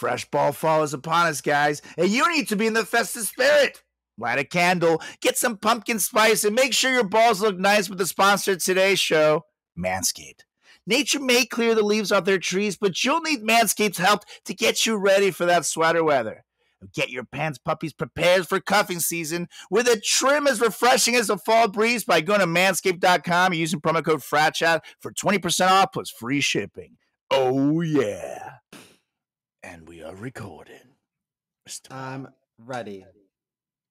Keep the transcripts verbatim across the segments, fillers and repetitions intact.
Fresh ball fall is upon us, guys, and you need to be in the festive spirit. Light a candle, get some pumpkin spice, and make sure your balls look nice with the sponsor of today's show, Manscaped. Nature may clear the leaves off their trees, but you'll need Manscaped's help to get you ready for that sweater weather. Get your pants puppies prepared for cuffing season with a trim as refreshing as a fall breeze by going to manscaped dot com and using promo code FRATCHAT for twenty percent off plus free shipping. Oh, yeah. And we are recording. I'm ready.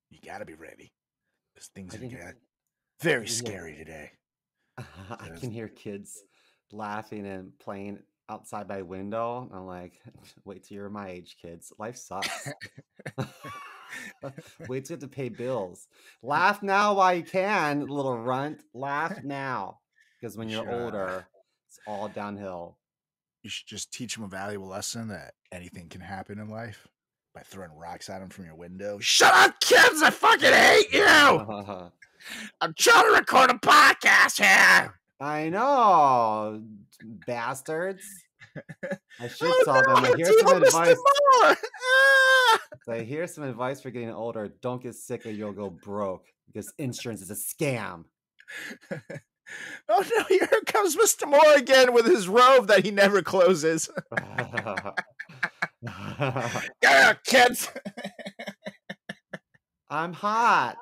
You got to be ready. Because things are getting very scary today. Uh, I can hear kids laughing and playing outside my window. I'm like, wait till you're my age, kids. Life sucks. Wait till you have to pay bills. Laugh now while you can, little runt. Laugh now. Because when you're sure. older, it's all downhill. You should just teach them a valuable lesson that anything can happen in life by throwing rocks at them from your window. Shut up, kids! I fucking hate you! I'm trying to record a podcast here! I know, bastards. I should oh, tell no, them. I hear some advice. I hear some advice for getting older. Don't get sick or you'll go broke because insurance is a scam. Oh no, here comes Mister Moore again with his robe that he never closes. Get out, kids. I'm hot.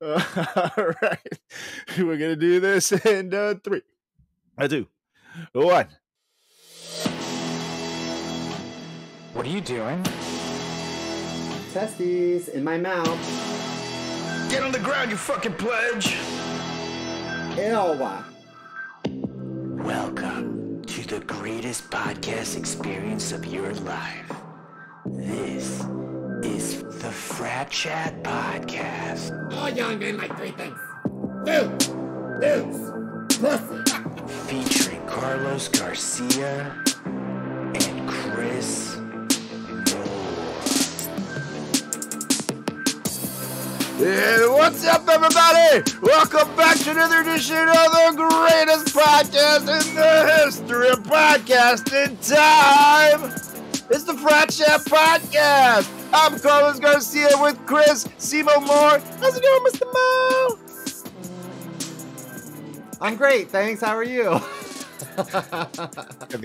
Uh, all right, we're gonna do this in uh, three, I do, one. What are you doing? Testes in my mouth. Get on the ground, you fucking pledge. Ew. Welcome to the greatest podcast experience of your life. This is the Frat Chat podcast. All young men like three things. Dudes, dudes, pussy. Featuring Carlos Garcia and Chris Moore. Yeah, what's up, everybody? Welcome back to another edition of the greatest podcast in the history of podcasting time. It's the Frat Chat podcast. I'm Carlos Garcia with Chris Simo Moore. How's it going, Mister Moore? I'm great, thanks. How are you? I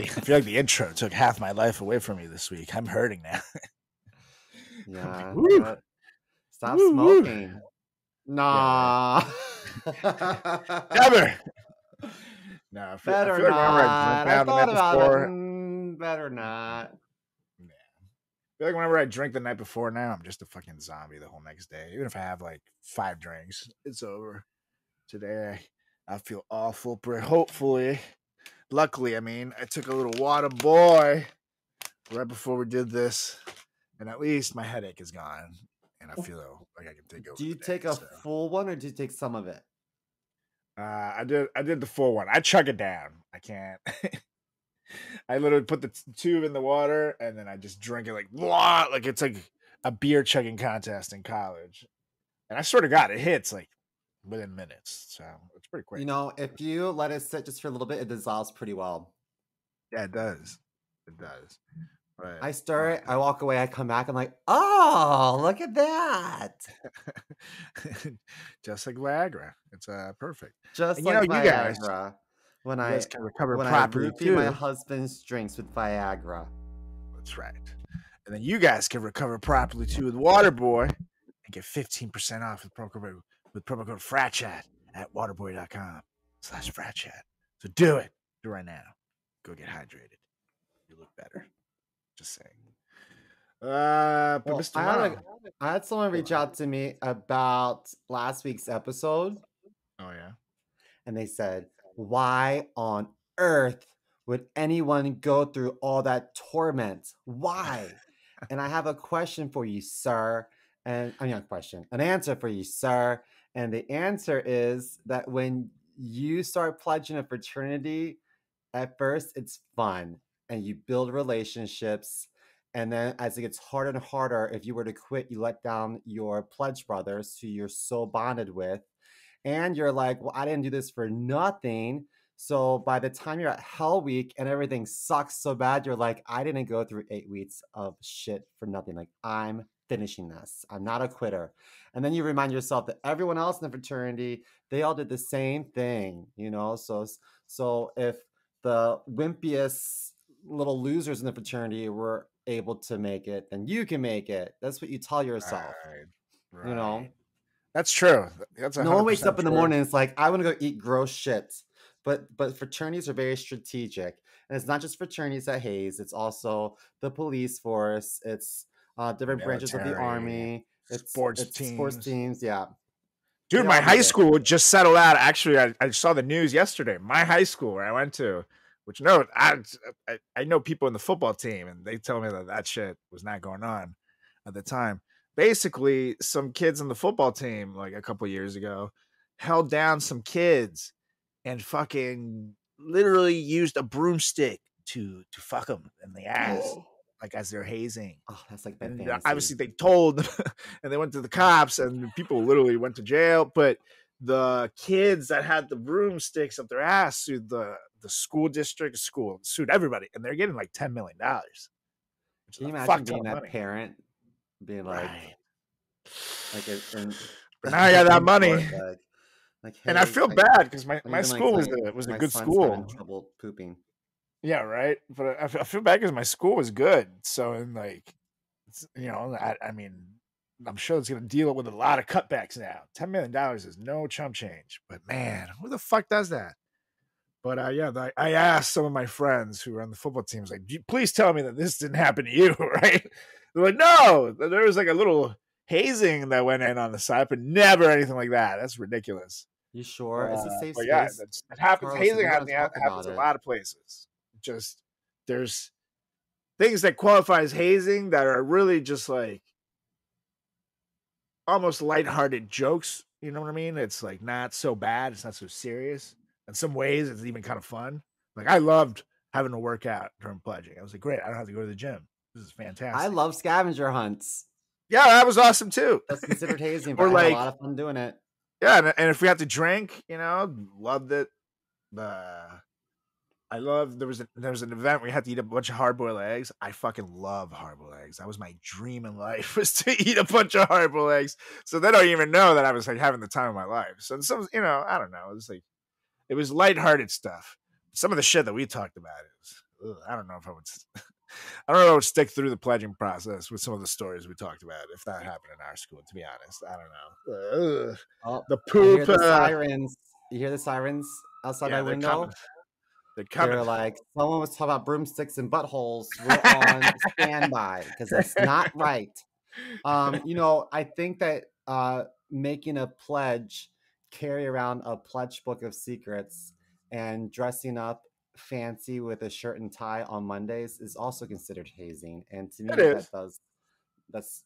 feel like the intro took half my life away from me this week. I'm hurting now. Yeah. Like, woo. Stop woo, smoking. Woo. Nah. Yeah. Never. No, I feel, better I feel not. Like I thought about before. It. Mm, better not. I feel like whenever I drink the night before now, I'm just a fucking zombie the whole next day. Even if I have like five drinks, it's over. Today, I feel awful. But hopefully, luckily, I mean, I took a little Waterboy right before we did this, and at least my headache is gone, and I feel like I can take over. Do you take a full one or do you take some of it? Uh, I did. I did the full one. I chug it down. I can't. I literally put the tube in the water and then I just drink it like blah, like it's like a beer chugging contest in college. And I swear to God, it hits like within minutes. So it's pretty quick. You know, if you let it sit just for a little bit, it dissolves pretty well. Yeah, it does. It does. But I stir it. I walk away. I come back. I'm like, oh, look at that. Just like Viagra. It's uh, perfect. Just and, you like know, Viagra. You guys, When I can recover when I roofie my husband's drinks with Viagra. That's right. And then you guys can recover properly too with Waterboy and get fifteen percent off with promo code with promo code FratChat at waterboy dot com slash fratchat. So do it. Do it right now. Go get hydrated. You look better. Just saying. Uh, but well, Mister I, had a, I had someone reach out to me about last week's episode. Oh yeah. And they said, why on earth would anyone go through all that torment? Why? And I have a question for you, sir. And I mean, a question, an answer for you, sir. And the answer is that when you start pledging a fraternity, at first it's fun and you build relationships. And then as it gets harder and harder, if you were to quit, you let down your pledge brothers who you're so bonded with. And you're like, well, I didn't do this for nothing. So by the time you're at Hell Week and everything sucks so bad, you're like, I didn't go through eight weeks of shit for nothing. Like, I'm finishing this. I'm not a quitter. And then you remind yourself that everyone else in the fraternity, they all did the same thing, you know? So, so if the wimpiest little losers in the fraternity were able to make it, then you can make it. That's what you tell yourself, right, right. You know? That's true. That's no one wakes up in the morning and it's like, I want to go eat gross shit. But but fraternities are very strategic. And it's not just fraternities at Hayes. It's also the police force. It's uh, different military, branches of the army. It's sports it's teams. Sports teams, yeah. Dude, my high school just settled out. Actually, I, I saw the news yesterday. My high school where I went to, which, no, I, I, I know people in the football team, and they tell me that that shit was not going on at the time. Basically, some kids in the football team, like a couple years ago, held down some kids and fucking literally used a broomstick to to fuck them in the ass, like as they're hazing. Oh, that's like bad fantasy. Obviously, they told, and they went to the cops, and people literally went to jail. But the kids that had the broomsticks up their ass sued the the school district, school sued everybody, and they're getting like ten million dollars. Can you imagine being that parent? Being like, right. like, and, but now I got that money, like, like, hey, and I feel like, bad because my, my school like, was a, was a good school. Trouble pooping. Yeah, right. But I, I feel bad because my school was good. So, and like, it's, you know, I, I mean, I'm sure it's going to deal with a lot of cutbacks now. Ten million dollars is no chump change. But man, who the fuck does that? But uh, yeah, the, I asked some of my friends who were on the football teams, like, please tell me that this didn't happen to you, right? They're like, no, there was like a little hazing that went in on the side, but never anything like that. That's ridiculous. You sure? Uh, it's a safe space. Yeah, it happens. Carlos, hazing happens in a lot of places. Just there's things that qualify as hazing that are really just like almost lighthearted jokes. You know what I mean? It's like not so bad. It's not so serious. In some ways, it's even kind of fun. Like I loved having to work out during pledging. I was like, great, I don't have to go to the gym. This is fantastic. I love scavenger hunts. Yeah, that was awesome too. That's considered hazing, but like, I had a lot of fun doing it. Yeah, and if we had to drink, you know, loved it. Uh, I loved there was a, there was an event where you had to eat a bunch of hard boiled eggs. I fucking love hard boiled eggs. That was my dream in life, was to eat a bunch of hard boiled eggs. So they don't even know that I was like having the time of my life. So some, you know, I don't know. It was like it was lighthearted stuff. Some of the shit that we talked about is ugh, I don't know if I would. I don't know, stick through the pledging process with some of the stories we talked about if that happened in our school, to be honest. I don't know. Oh, the poop. You hear the uh, sirens. You hear the sirens outside yeah, my window? Coming. They're coming. They're like, someone was talking about broomsticks and buttholes. We're on standby because that's not right. Um, you know, I think that uh, making a pledge, carry around a pledge book of secrets and dressing up fancy with a shirt and tie on Mondays is also considered hazing, and to me that does that's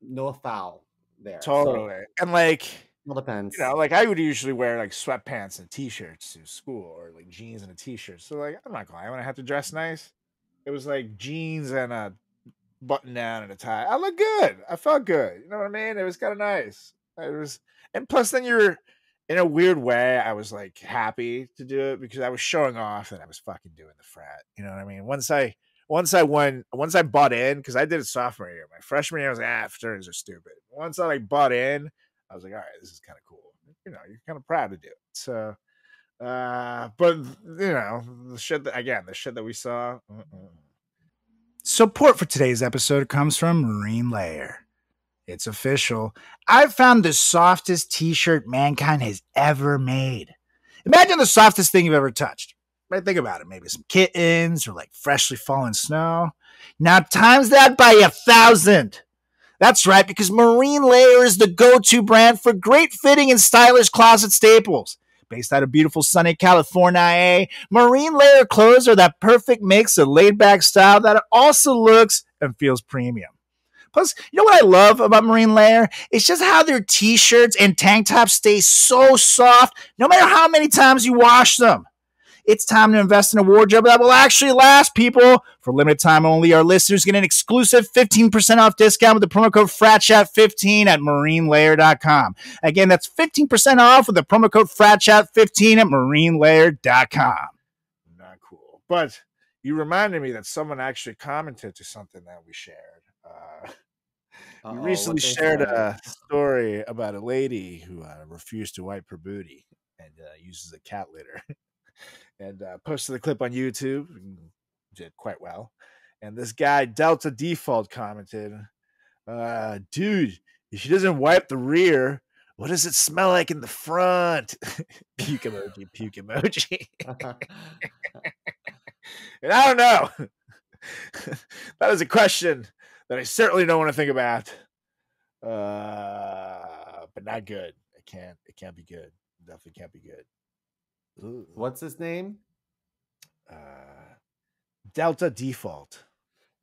no foul there. Totally. So, and like it depends, you know, like I would usually wear like sweatpants and t-shirts to school, or like jeans and a t-shirt, so like I'm not going to have to dress nice. It was like jeans and a button down and a tie. I looked good. I felt good, you know what I mean? It was kind of nice. It was, and plus then you're in a weird way, I was like happy to do it because I was showing off that I was fucking doing the frat. You know what I mean? Once I, once I won, once I bought in, because I did it sophomore year. My freshman year I was like, ah, fraternities are stupid. Once I like bought in, I was like, all right, this is kind of cool. You know, you're kind of proud to do it. So, uh, but you know, the shit that, again, the shit that we saw. Uh-uh. Support for today's episode comes from Marine Layer. It's official. I've found the softest t-shirt mankind has ever made. Imagine the softest thing you've ever touched. Right? Think about it. Maybe some kittens or like freshly fallen snow. Now times that by a thousand. That's right, because Marine Layer is the go-to brand for great fitting and stylish closet staples. Based out of beautiful sunny California, Marine Layer clothes are that perfect mix of laid-back style that also looks and feels premium. Plus, you know what I love about Marine Layer? It's just how their t-shirts and tank tops stay so soft no matter how many times you wash them. it's time to invest in a wardrobe that will actually last, people. For limited time only, our listeners get an exclusive fifteen percent off discount with the promo code Frat Chat fifteen at Marine Layer dot com. Again, that's fifteen percent off with the promo code Frat Chat fifteen at Marine Layer dot com. Not cool. But you reminded me that someone actually commented to something that we shared. Uh, Uh-oh, we recently shared a story about a lady who uh, refused to wipe her booty and uh, uses a cat litter, and uh, posted the clip on YouTube. Did quite well. And this guy, Delta Default, commented, uh, dude, if she doesn't wipe the rear, what does it smell like in the front? Puke emoji, puke emoji. And I don't know. That is a question that I certainly don't want to think about, uh, but not good. It can't. It can't be good. Definitely can't be good. Ooh. What's his name? Uh, Delta Default.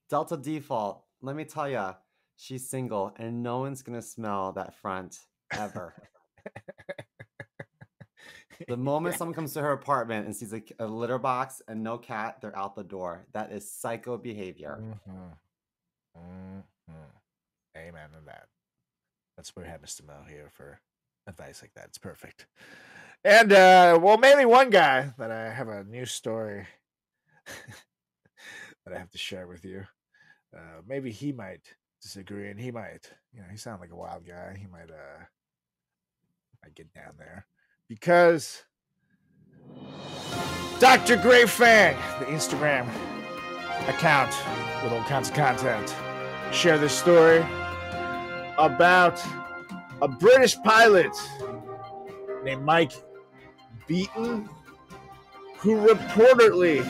Delta Default. Let me tell you, she's single, and no one's gonna smell that front ever. The moment someone comes to her apartment and sees a, a litter box and no cat, they're out the door. That is psycho behavior. Mm-hmm. Mm-hmm. Amen to that. That's what we have Mister Mel here for advice like that. It's perfect. And uh well, mainly one guy that I have a new story that I have to share with you. Uh maybe he might disagree, and he might, you know, he sounds like a wild guy. He might uh might get down there, because Doctor Grey Fang, the Instagram account with all kinds of content, share this story about a British pilot named Mike Beaton, who reportedly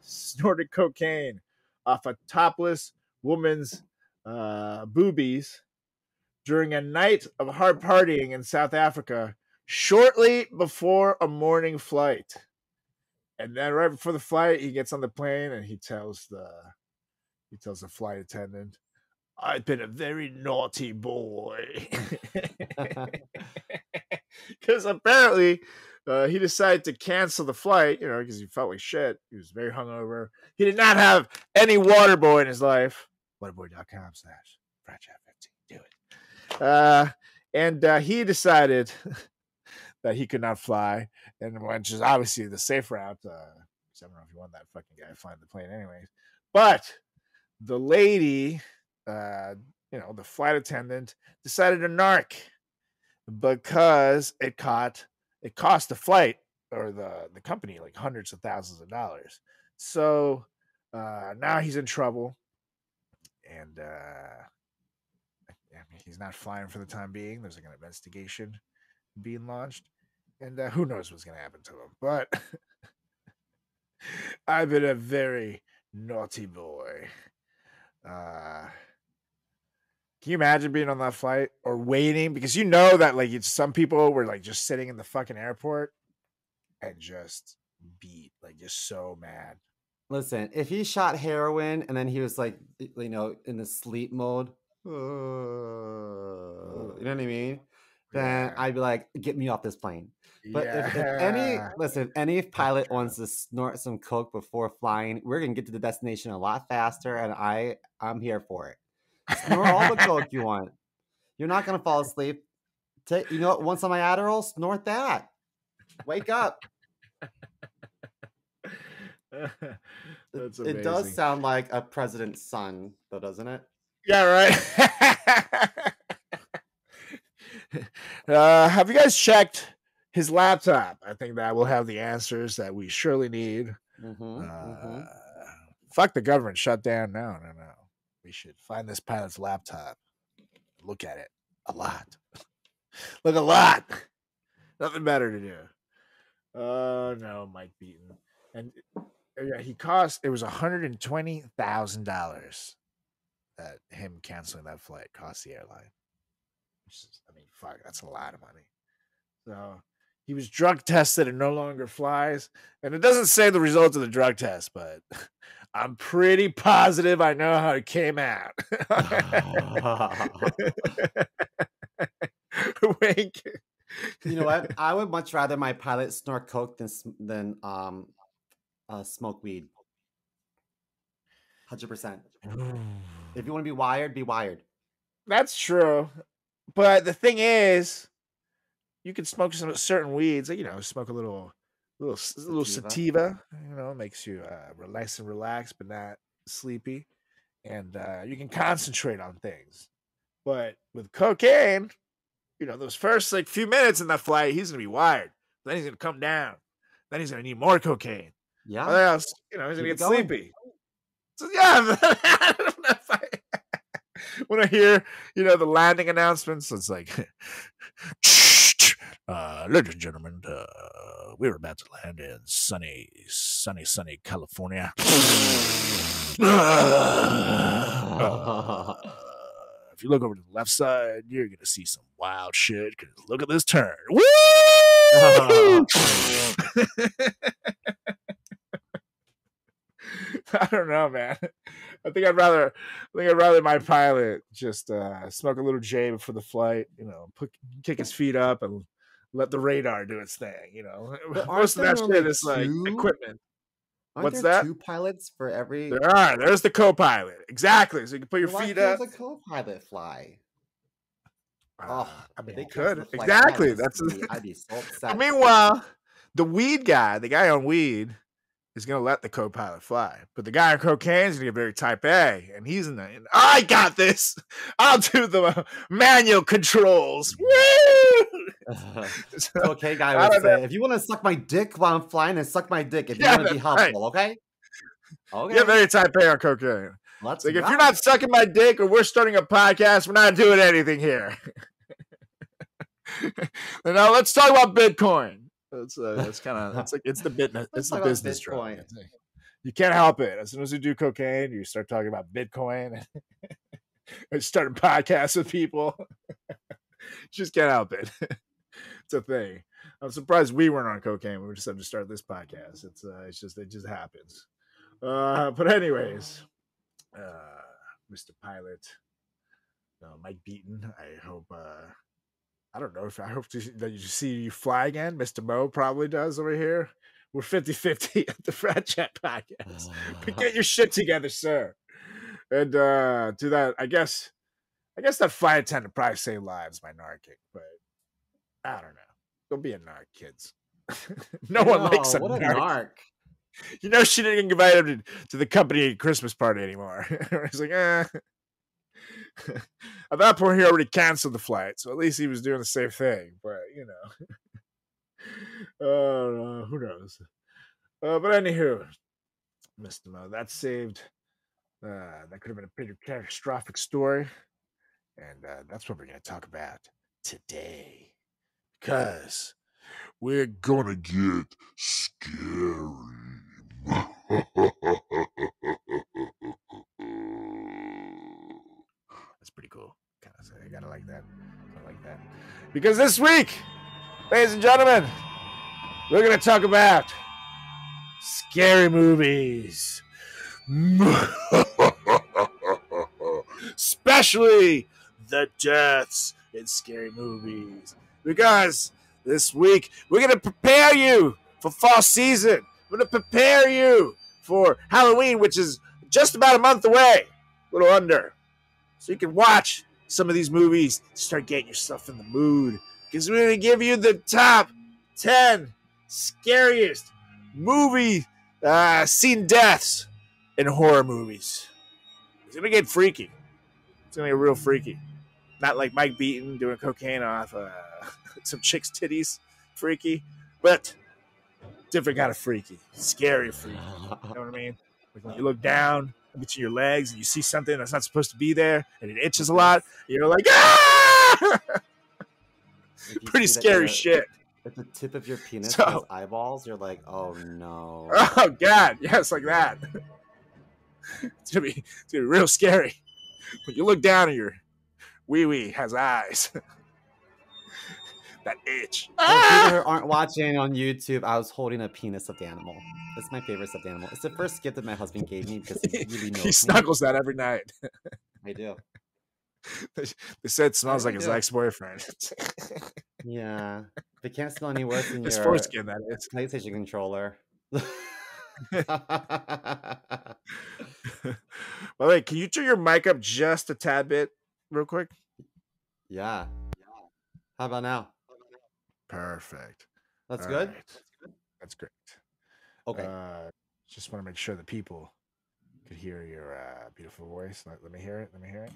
snorted cocaine off a topless woman's uh, boobies during a night of hard partying in South Africa shortly before a morning flight. And then right before the flight, he gets on the plane and he tells the he tells the flight attendant, "I've been a very naughty boy," because apparently uh, he decided to cancel the flight, you know, because he felt like shit. He was very hungover. He did not have any Waterboy in his life. Waterboy dot com slash Frat Chat fifteen. Do it. Uh, and uh, he decided that he could not fly, and which is obviously the safe route. Uh, I don't know if you want that fucking guy flying the plane anyways. But the lady, uh, you know, the flight attendant, decided to narc because it caught it cost the flight or the, the company like hundreds of thousands of dollars. So uh, now he's in trouble, and uh, I mean, he's not flying for the time being. There's like an investigation being launched, and uh, who knows what's gonna happen to him, but I've been a very naughty boy. Uh can you imagine being on that flight or waiting, because you know that like it's some people were like just sitting in the fucking airport and just beat, like just so mad. Listen, if he shot heroin and then he was like, you know, in the sleep mode, uh, you know what I mean? Then yeah, I'd be like, get me off this plane. But yeah, if, if any, listen, if any pilot wants to snort some coke before flying, we're going to get to the destination a lot faster, and I, I'm here for it. Snort all the coke you want. You're not going to fall asleep. Take, you know what? Once on my Adderall, snort that. Wake up. That's amazing. It does sound like a president's son, though, doesn't it? Yeah, right. Uh, have you guys checked his laptop? I think that will have the answers that we surely need. Mm-hmm, uh, mm-hmm. Fuck the government. Shut down. No, no, no. We should find this pilot's laptop. Look at it a lot. Look a lot. Nothing better to do. Oh, uh, no, Mike Beaton. And yeah, he cost, it was one hundred twenty thousand dollars that him canceling that flight cost the airline. I mean, fuck, that's a lot of money. So he was drug tested and no longer flies. And it doesn't say the results of the drug test, but I'm pretty positive I know how it came out. Wink. You know what? I would much rather my pilot snort coke than than um Uh, smoke weed. one hundred percent. If you want to be wired, be wired. That's true. But the thing is, you can smoke some certain weeds. You know, smoke a little little, sativa. little sativa. You know, makes you uh, nice and relaxed, but not sleepy. And uh, you can concentrate on things. But with cocaine, you know, those first like few minutes in that flight, he's going to be wired. Then he's going to come down. Then he's going to need more cocaine. Yeah. Or else, you know, he's going to get going. sleepy. So, yeah. I don't know if I... When I hear, you know, the landing announcements, it's like, uh, ladies and gentlemen, uh, we're about to land in sunny, sunny, sunny California. uh, if you look over to the left side, you're going to see some wild shit, because look at this turn. Woo! I don't know, man. I think I'd rather, I think I'd rather my pilot just uh, smoke a little J before the flight, you know, put, kick his feet up and let the radar do its thing, you know. Most of that shit is like equipment. Aren't What's there that? Two pilots for every. There are. There's the co-pilot. Exactly. So you can put your Why feet up. Why does a co-pilot fly? Uh, oh, I mean, they could. The exactly. That's. A... I'd be so upset. Meanwhile, the weed guy, the guy on weed, is going to let the co-pilot fly. But the guy on cocaine is going to get very type A. And he's in the, in, I got this. I'll do the uh, manual controls. Woo! Uh, so, okay, guy would say, know. if you want to suck my dick while I'm flying, then suck my dick. If yeah, you want to be helpful, right. okay? Okay. Yeah, very type A on cocaine. Let's like, if you're not sucking my dick or we're starting a podcast, we're not doing anything here. Now, let's talk about Bitcoin. That's uh, that's kind of that's like it's the bit it's the business Bitcoin. Drug. You can't help it. As soon as you do cocaine, you start talking about Bitcoin. And start a podcast with people. Just can't help it. It's a thing. I'm surprised we weren't on cocaine. We just had to start this podcast. It's uh, it's just it just happens. Uh, but anyways, uh, Mister Pilot, uh, Mike Beaton. I hope. Uh, I don't know if I hope to, that you see you fly again. Mister Mo probably does over here. We're fifty fifty at the Frat Chat podcast. But get your shit together, sir. And uh, do that. I guess I guess that flight attendant probably saved lives by narking, but I don't know. Don't be a narc, kids. no, no one likes a narc. a narc. You know, she didn't invite him to, to the company Christmas party anymore. He's like, eh. At that point, he already canceled the flight, so at least he was doing the same thing. But you know, uh, who knows? Uh, but anywho, Mister Mo, that saved. Uh, that could have been a pretty catastrophic story, and uh, that's what we're going to talk about today, because we're gonna get scary. Pretty cool. Kind of, I gotta like that. I like that. Because this week, ladies and gentlemen, we're gonna talk about scary movies, especially the deaths in scary movies. Because this week we're gonna prepare you for fall season. We're gonna prepare you for Halloween, which is just about a month away, a little under. So you can watch some of these movies, start getting yourself in the mood. Because we're going to give you the top ten scariest movie uh, scene deaths in horror movies. It's going to get freaky. It's going to get real freaky. Not like Mike Beaton doing cocaine off uh, some chick's titties freaky. But different kind of freaky. Scary freaky. You know what I mean? Like when you look down between your legs and you see something that's not supposed to be there and it itches a lot, you're like, ah! Pretty scary shit. At the tip of your penis, so, those eyeballs, you're like, oh no. Oh god, yes, like that. It's gonna be, it's gonna be real scary. When you look down and your wee wee has eyes. That itch. For ah! people who aren't watching on YouTube, I was holding a penis of the animal. It's my favorite stuffed animal. It's the first gift that my husband gave me because he really knows. He snuggles me. That every night. I do. They said it smells I like do. his ex-boyfriend. Yeah. They can't smell any worse than his your foreskin, that is. PlayStation controller. By the way, can you turn your mic up just a tad bit real quick? Yeah. How about now? Perfect. That's good? Right. That's good. That's great. Okay. Uh, just want to make sure the people could hear your uh, beautiful voice. Let, let me hear it. Let me hear it.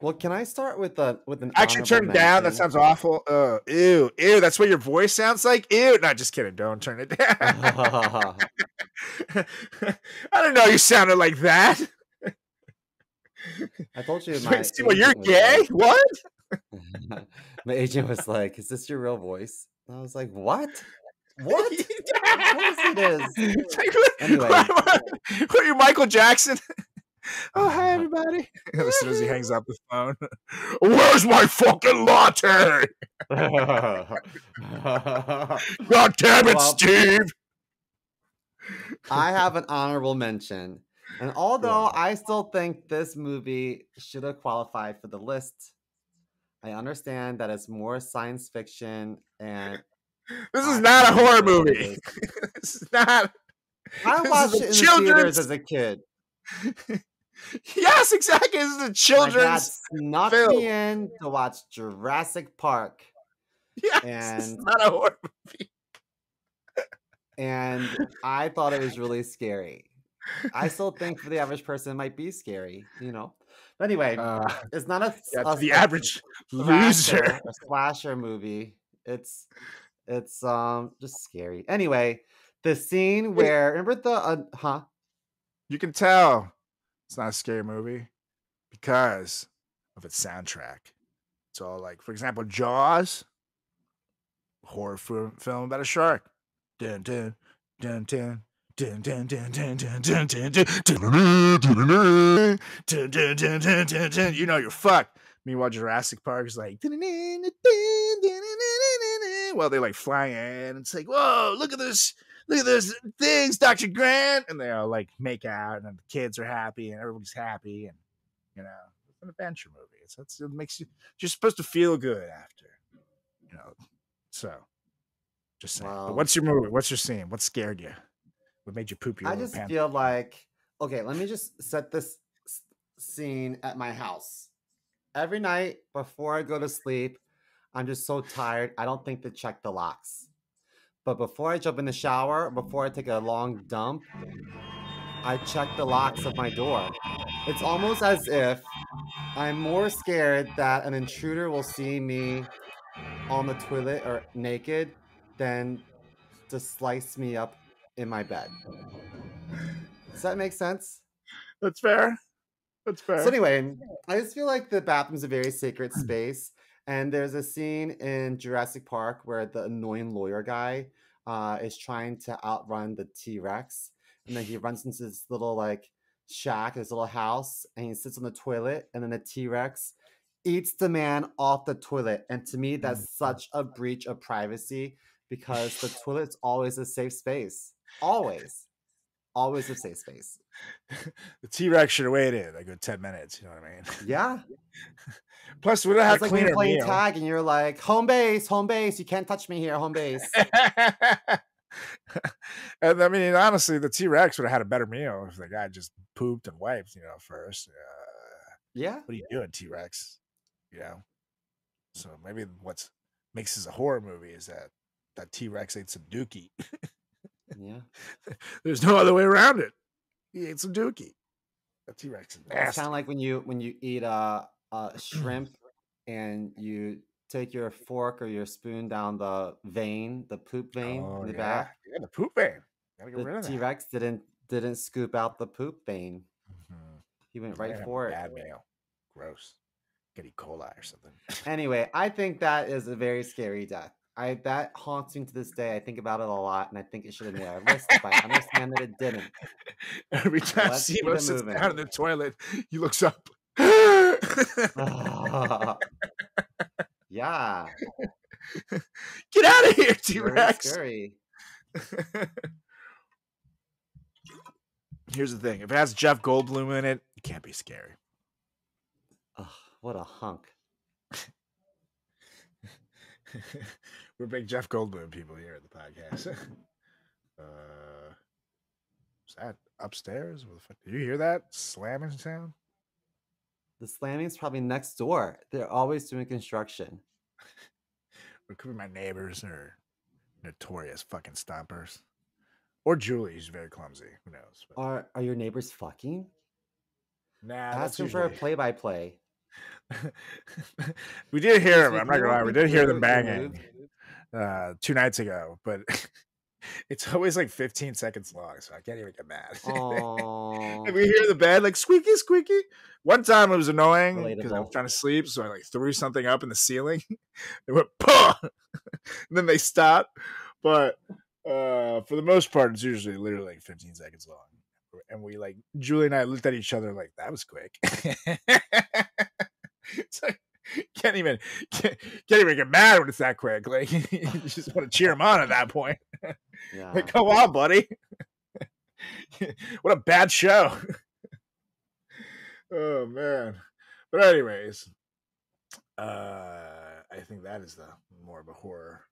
Well, can I start with a with an actually turn down? That sounds awful. Uh, ew, ew. That's what your voice sounds like. Ew. No, just kidding. Don't turn it down. I don't know. You sounded like that. I told you. My See, well, you're gay. Like, what? My agent was like, "Is this your real voice?" And I was like, "What? What? Of course it is." Like, what, anyway, what, what are you, Michael Jackson? Oh, hi, everybody. As soon as he hangs up the phone, where's my fucking latte? God damn it, well, Steve. I have an honorable mention. And although I still think this movie should have qualified for the list, I understand that it's more science fiction and... This is not a horror movie. This is not... I watched it in the theaters as a kid. Yes, exactly. This is a children's film. I got snuck in to watch Jurassic Park. Yes, and it's not a horror movie. And I thought it was really scary. I still think for the average person, it might be scary, you know. But anyway, uh, it's not a, yeah, a the average loser a slasher movie. It's it's um just scary. Anyway, the scene where remember the uh, huh? You can tell it's not a scary movie because of its soundtrack. It's all like, for example, Jaws, horror film about a shark. Dun dun dun dun. Dun dun dun dun dun dun dun dun. You know you're fucked. Meanwhile, Jurassic Park is like, well, they like fly in. It's like, whoa, look at this. Look at those things, Doctor Grant. And they all like make out, and the kids are happy, and everybody's happy. And, you know, it's an adventure movie. It's, it's, it makes you, you're supposed to feel good after, you know. So, just saying. Wow. But what's your movie? What's your scene? What scared you? What made you poop your I just pants? Feel like, okay, let me just set this scene at my house. Every night before I go to sleep, I'm just so tired. I don't think to check the locks. But before I jump in the shower, before I take a long dump, I check the locks of my door. It's almost as if I'm more scared that an intruder will see me on the toilet or naked than to slice me up in my bed. Does that make sense? That's fair. That's fair. So anyway, I just feel like the bathroom's a very sacred space. And there's a scene in Jurassic Park where the annoying lawyer guy uh, is trying to outrun the T-Rex. And then he runs into this little like shack, this little house, and he sits on the toilet. And then the T-Rex eats the man off the toilet. And to me, that's such a breach of privacy because the toilet's always a safe space. Always. Always a safe space. The T-Rex should have waited like ten minutes. You know what I mean? Yeah. Plus, we don't have like cleaner playing meal. Tag, and you're like, home base, home base. You can't touch me here, home base. And I mean, honestly, the T-Rex would have had a better meal if the guy just pooped and wiped, you know, first. Uh, yeah. What are you doing, T-Rex? You know. So maybe what makes this a horror movie is that that T-Rex ate some dookie. Yeah. There's no other way around it. He ate some dookie. That T-Rex is nasty. It's kind of like when you when you eat a. Uh, Uh, shrimp, and you take your fork or your spoon down the vein, the poop vein oh, in the yeah. back. Yeah, the poop vein. Gotta get the rid of that. T-Rex didn't didn't scoop out the poop vein. Mm-hmm. He went right for it. Bad meal. Gross. Get E. coli or something. Anyway, I think that is a very scary death. I that haunts me to this day. I think about it a lot, and I think it should have made a list, but I understand that it didn't. Every time Simo sits down in the toilet, he looks up. Oh. Yeah, get out of here, T-Rex. Scary. Here's the thing: if it has Jeff Goldblum in it, it can't be scary. Oh, what a hunk! We're big Jeff Goldblum people here at the podcast. uh, that upstairs? What the fuck? Do you hear that slamming sound? The slamming is probably next door. They're always doing construction. It could be my neighbors or notorious fucking stompers. Or Julie, who's very clumsy. Who knows? But... Are are your neighbors fucking? Nah, ask him usually... for a play-by-play. We did hear them. I'm not gonna lie. We did hear them banging uh, two nights ago, but it's always like fifteen seconds long, so I can't even get mad. And we hear the bed like squeaky, squeaky. One time it was annoying because I was trying to sleep, so I like threw something up in the ceiling. It went pooh, and then they stopped, but. Uh, for the most part, it's usually literally like fifteen seconds long. And we like, Julie and I looked at each other like, that was quick. It's like, can't even, can't, can't even get mad when it's that quick. Like, you just want to cheer him on at that point. Yeah. Like, go on, buddy. What a bad show. Oh, man. But anyways, uh, I think that is the more of a horror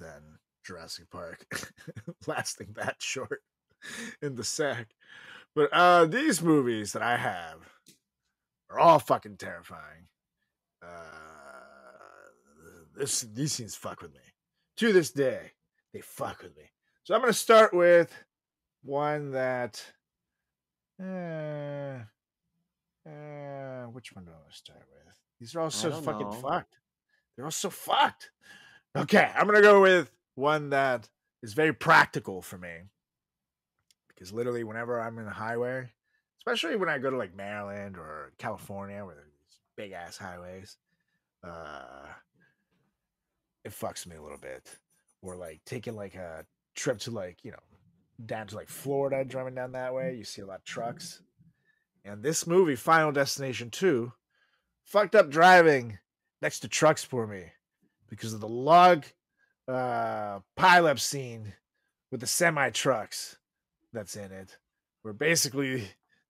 than Jurassic Park lasting that short in the sack. But uh these movies that I have are all fucking terrifying. Uh this these scenes fuck with me. To this day, they fuck with me. So I'm gonna start with one that uh, uh which one do I want to start with? These are all so fucking know. fucked. They're all so fucked. Okay, I'm gonna go with one that is very practical for me, because literally whenever I'm in the highway, especially when I go to like Maryland or California where there's big ass highways, uh, it fucks me a little bit. Or like taking like a trip to like, you know, down to like Florida, driving down that way, you see a lot of trucks. And this movie, Final Destination two, fucked up driving next to trucks for me because of the log uh pile-up scene with the semi trucks that's in it, where basically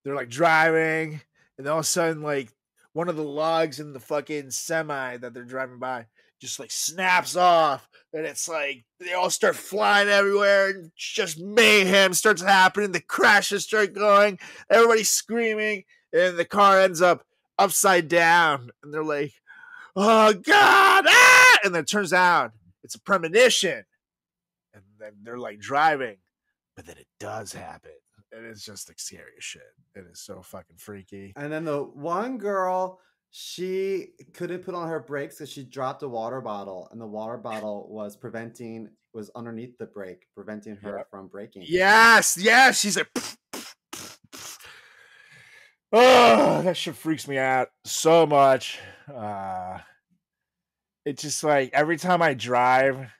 they're like driving and all of a sudden like one of the logs in the fucking semi that they're driving by just like snaps off, and it's like they all start flying everywhere and just mayhem starts happening. The crashes start going, everybody's screaming, and the car ends up upside down, and they're like, oh god, ah! And then it turns out it's a premonition, and then they're like driving, but then it does happen, and it's just like scary as shit. It is so fucking freaky. And then the one girl, she couldn't put on her brakes because she dropped a water bottle, and the water bottle was preventing was underneath the brake, preventing her yep. from braking. Yes, yes. She's like, pff, pff, pff, pff. Oh, that shit freaks me out so much. Uh, It's just like every time I drive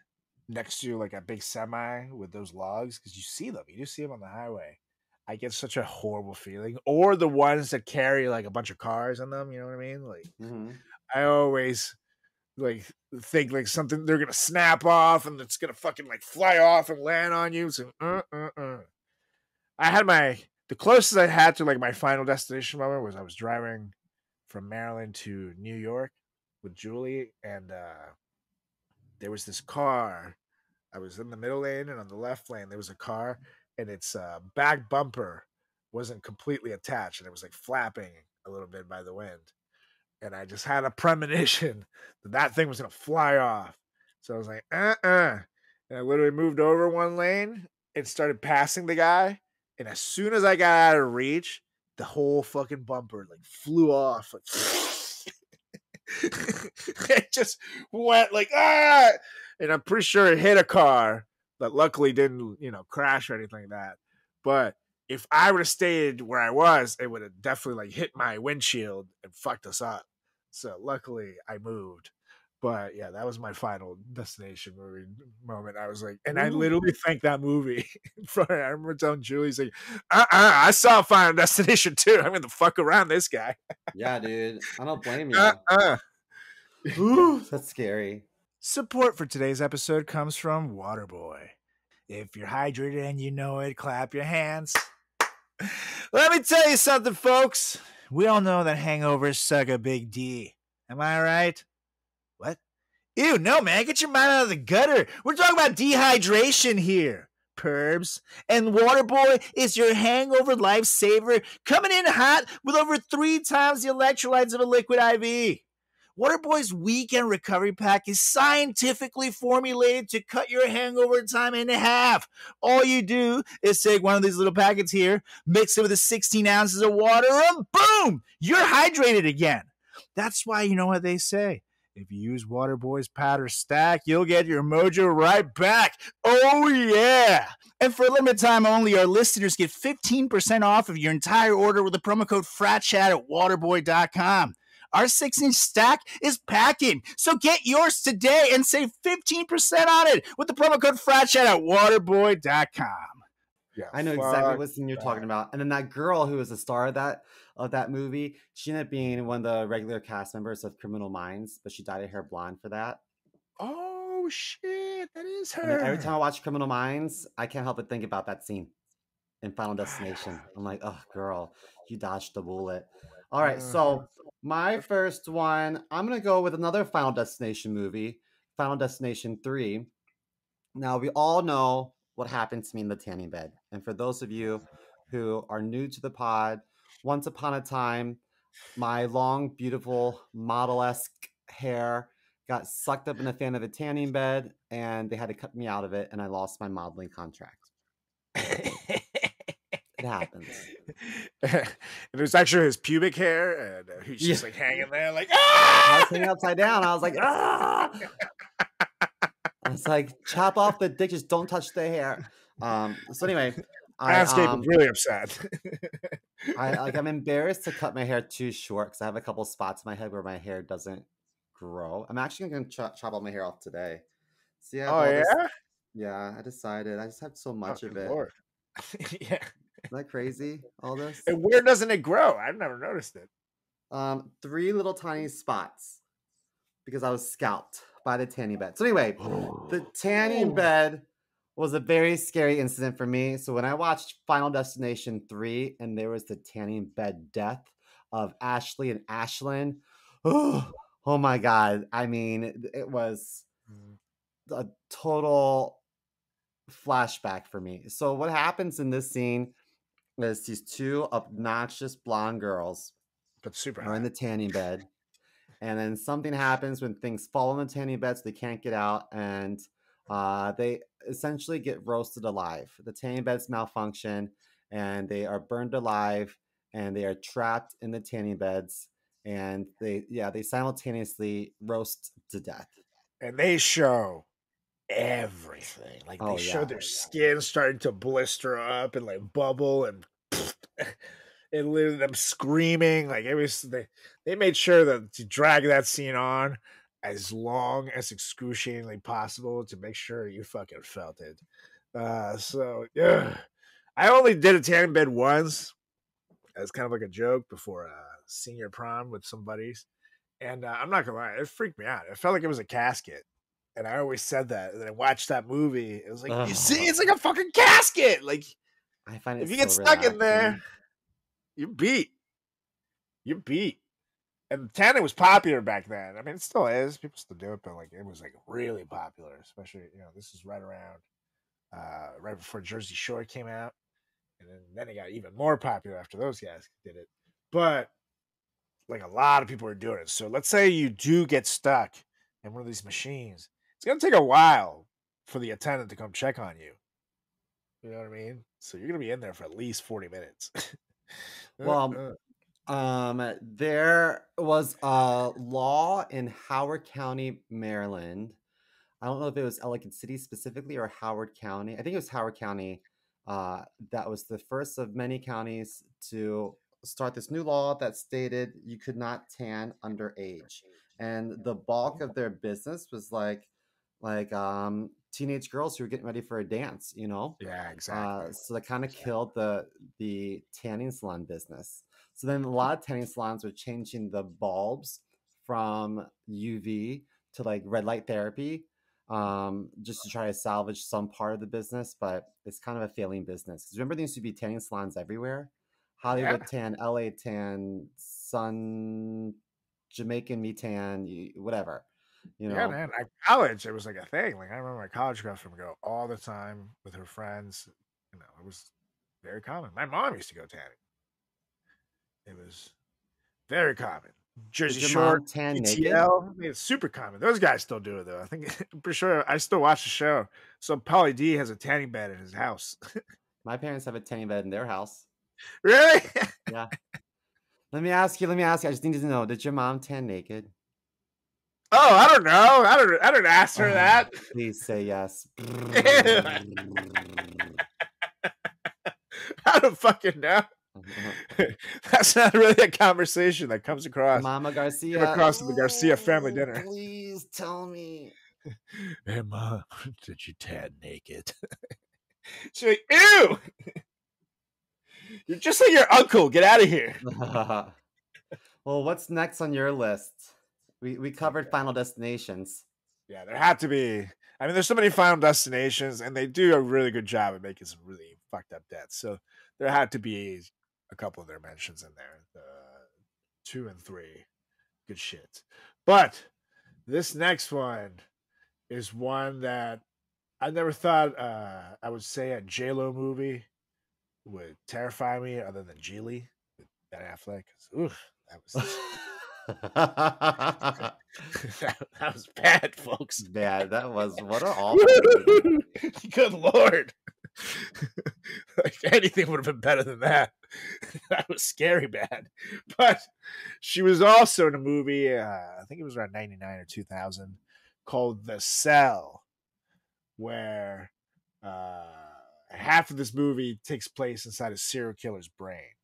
next to like a big semi with those logs, because you see them, you do see them on the highway, I get such a horrible feeling. Or the ones that carry like a bunch of cars on them, you know what I mean? Like, mm-hmm. I always like think like something they're gonna snap off and it's gonna fucking like fly off and land on you. So uh, uh, uh. I had my the closest I had to like my Final Destination moment was I was driving from Maryland to New York with Julie, and uh there was this car. I was in the middle lane, and on the left lane there was a car, and its uh back bumper wasn't completely attached, and it was like flapping a little bit by the wind, and I just had a premonition that that thing was gonna fly off. So I was like uh-uh and I literally moved over one lane and started passing the guy, and as soon as I got out of reach, the whole fucking bumper like flew off, like it just went like ah, and I'm pretty sure it hit a car, but luckily didn't, you know, crash or anything like that. But if I would have stayed where I was, it would have definitely like hit my windshield and fucked us up. So luckily I moved. But yeah, that was my Final Destination movie moment. I was like, and I literally thanked that movie. I remember telling Julie, he's like, uh-uh, I saw Final Destination too. I'm going to fuck around this guy. Yeah, dude. I don't blame you. Uh-uh. Ooh, that's scary. Support for today's episode comes from Waterboy. If you're hydrated and you know it, clap your hands. Let me tell you something, folks. We all know that hangovers suck a big D. Am I right? Ew, no, man. Get your mind out of the gutter. We're talking about dehydration here. Perps. And Waterboy is your hangover lifesaver, coming in hot with over three times the electrolytes of a liquid I V. Waterboy's weekend recovery pack is scientifically formulated to cut your hangover time in half. All you do is take one of these little packets here, mix it with the sixteen ounces of water, and boom, you're hydrated again. That's why, you know what they say, if you use Waterboy's powder stack, you'll get your mojo right back. Oh, yeah. And for a limited time only, our listeners get fifteen percent off of your entire order with the promo code FRATCHAT at waterboy dot com. Our six inch stack is packing, so get yours today and save fifteen percent on it with the promo code FRATCHAT at waterboy dot com. Yeah, I know exactly what scene you're talking about. And then that girl who was a star of that of that movie, she ended up being one of the regular cast members of Criminal Minds, but she dyed her hair blonde for that. Oh, shit. That is her. And every time I watch Criminal Minds, I can't help but think about that scene in Final Destination. I'm like, oh, girl, you dodged the bullet. All right, so my first one, I'm going to go with another Final Destination movie, Final Destination three. Now, we all know what happened to me in the tanning bed. And for those of you who are new to the pod, once upon a time, my long, beautiful, model-esque hair got sucked up in a fan of a tanning bed, and they had to cut me out of it, and I lost my modeling contract. It happens. And it was actually his pubic hair, and he's just yeah. like hanging there like, ah! I was hanging upside down. I was like, ah! It's like, chop off the dick, just don't touch the hair. Um, so anyway, Manscaped um, is really upset. I, like, I'm embarrassed to cut my hair too short because I have a couple spots in my head where my hair doesn't grow. I'm actually going to ch chop all my hair off today. See, I oh, yeah? This, yeah, I decided. I just have so much oh, of it. Lord. Yeah. Isn't that crazy, all this? And where doesn't it grow? I've never noticed it. Um, three little tiny spots because I was scalped by the tanning bed. So anyway, the tanning bed was a very scary incident for me. So when I watched Final Destination three and there was the tanning bed death of Ashley and Ashlyn, oh, oh my God. I mean, it was a total flashback for me. So what happens in this scene is these two obnoxious blonde girls but super are in the tanning bed. And then something happens when things fall on the tanning bed, so they can't get out, and uh, they essentially get roasted alive. The tanning beds malfunction, and they are burned alive, and they are trapped in the tanning beds, and they yeah they simultaneously roast to death. And they show everything, like they oh, show yeah, their yeah. skin starting to blister up and like bubble and. It literally them screaming, like it was they they made sure that to drag that scene on as long as excruciatingly possible to make sure you fucking felt it. Uh so yeah. I only did a tanning bed once as kind of like a joke before a senior prom with some buddies. And uh, I'm not gonna lie, it freaked me out. It felt like it was a casket. And I always said that. And then I watched that movie. It was like, oh. You see, it's like a fucking casket. Like I find it if you get stuck relaxing. in there. You beat. You beat. And tanning was popular back then. I mean, it still is. People still do it, but like it was like really popular, especially, you know, this is right around uh right before Jersey Shore came out. And then, then it got even more popular after those guys did it. But like a lot of people are doing it. So let's say you do get stuck in one of these machines. It's gonna take a while for the attendant to come check on you. You know what I mean? So you're gonna be in there for at least forty minutes. Well, um, there was a law in Howard County, Maryland. I don't know if it was Ellicott City specifically or Howard County. I think it was Howard County. Uh, that was the first of many counties to start this new law that stated you could not tan underage. And the bulk of their business was like, like um, teenage girls who were getting ready for a dance, you know? Yeah, exactly. Uh, so that kind of exactly. killed the the tanning salon business. So then a lot of tanning salons were changing the bulbs from U V to like red light therapy um, just to try to salvage some part of the business, but it's kind of a failing business. Remember, there used to be tanning salons everywhere? Hollywood yeah. tan, L A tan, Sun, Jamaican Me tan, whatever. You know, yeah, man. At college, it was like a thing. Like I remember my college girlfriend would go all the time with her friends. You know, it was very common. My mom used to go tanning. It was very common. Jersey Shore, E T L. I mean, it's super common. Those guys still do it though. I think I'm pretty sure I still watch the show. So Pauly D has a tanning bed in his house. My parents have a tanning bed in their house. Really? Yeah. Let me ask you. Let me ask you. I just need to know: did your mom tan naked? Oh, I don't know. I don't. I don't ask her oh, that. Please say yes. I don't fucking know. That's not really a conversation that comes across. Mama Garcia. Came across to the Garcia family dinner. Please tell me. Hey, mom, did you tan naked? She's like, ew. You're just like your uncle. Get out of here. Well, what's next on your list? We we covered Final Destinations. Yeah, there had to be. I mean, there's so many Final Destinations, and they do a really good job at making some really fucked up deaths. So there had to be a couple of their mentions in there. The two and three. Good shit. But this next one is one that I never thought uh, I would say a J-Lo movie would terrify me, other than Julie, Ben Affleck. Oof, that was that, that was bad, folks. Yeah, that was what an awful movie. Good lord! Like anything would have been better than that. That was scary bad. But she was also in a movie. Uh, I think it was around ninety-nine or two thousand, called The Cell, where. Uh, Half of this movie takes place inside a serial killer's brain.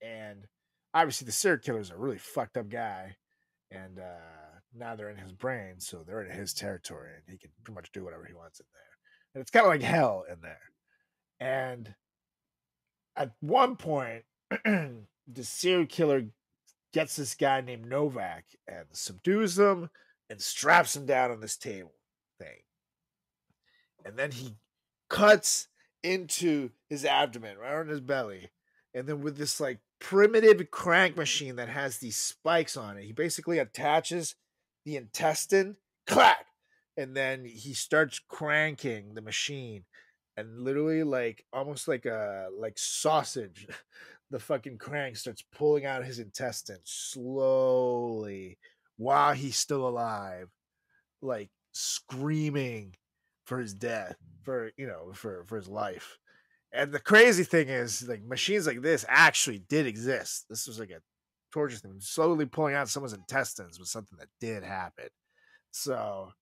And obviously the serial killer is a really fucked up guy. And uh, now they're in his brain, so they're in his territory. And he can pretty much do whatever he wants in there. And it's kind of like hell in there. And at one point, the serial killer gets this guy named Novak and subdues him and straps him down on this table thing. And then he cuts into his abdomen, right on his belly, and then with this like primitive crank machine that has these spikes on it, he basically attaches the intestine, clack, and then he starts cranking the machine, and literally like almost like a like sausage, the fucking crank starts pulling out his intestine slowly while he's still alive, like screaming for his death, for, you know, for, for his life. And the crazy thing is, like, machines like this actually did exist. This was like a torture thing, slowly pulling out someone's intestines was something that did happen. So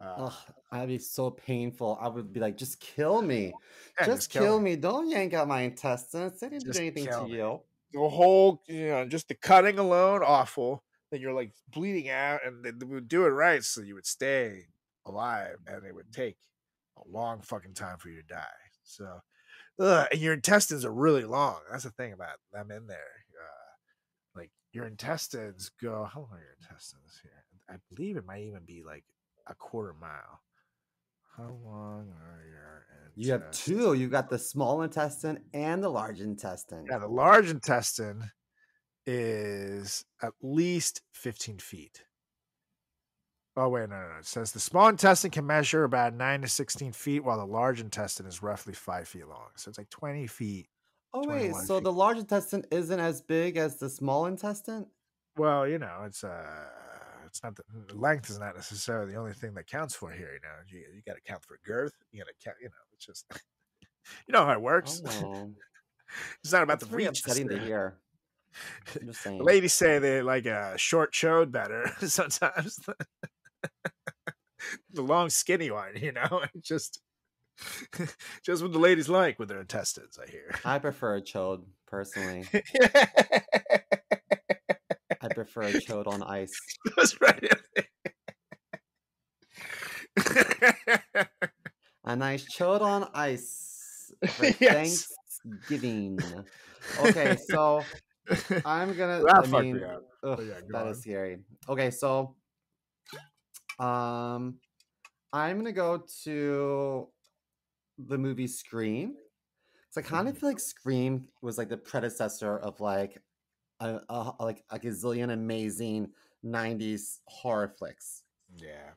uh, oh, I'd be so painful. I would be like, just kill me. Yeah, just, just kill, kill me. me. Don't yank out my intestines. They didn't just do anything to me. you. The whole, you know, just the cutting alone, awful. Then you're like bleeding out, and they would do it right so you would stay alive, and it would take a long fucking time for you to die. So ugh, and your intestines are really long. That's the thing about them in there. Uh, like your intestines go, how long are your intestines here? I believe it might even be like a quarter mile. How long are your intestines? You have two. You got the small intestine and the large intestine. Yeah, the large intestine is at least fifteen feet. Oh, wait, no, no, no. It says the small intestine can measure about nine to sixteen feet, while the large intestine is roughly five feet long. So it's like twenty feet. Oh, wait, so feet. The large intestine isn't as big as the small intestine? Well, you know, it's uh, it's not the, the length is not necessarily the only thing that counts for here. You know, you, you got to count for girth. You got to count, you know, it's just, you know how it works. Oh. It's not about That's the reach. It's upsetting to hear. The ladies say they like a short chode better sometimes. The long skinny one, you know, just just what the ladies like with their intestines, I hear. I prefer a chode personally. Yeah. I prefer a chode on ice. That's right. A nice chode on ice for yes. Thanksgiving. Okay, so I'm gonna. That I mean, ugh, oh, yeah, go that on. Is scary. Okay, so. Um, I'm going to go to the movie Scream. So I kind of feel like Scream was like the predecessor of like a, a, like a gazillion amazing nineties horror flicks. Yeah.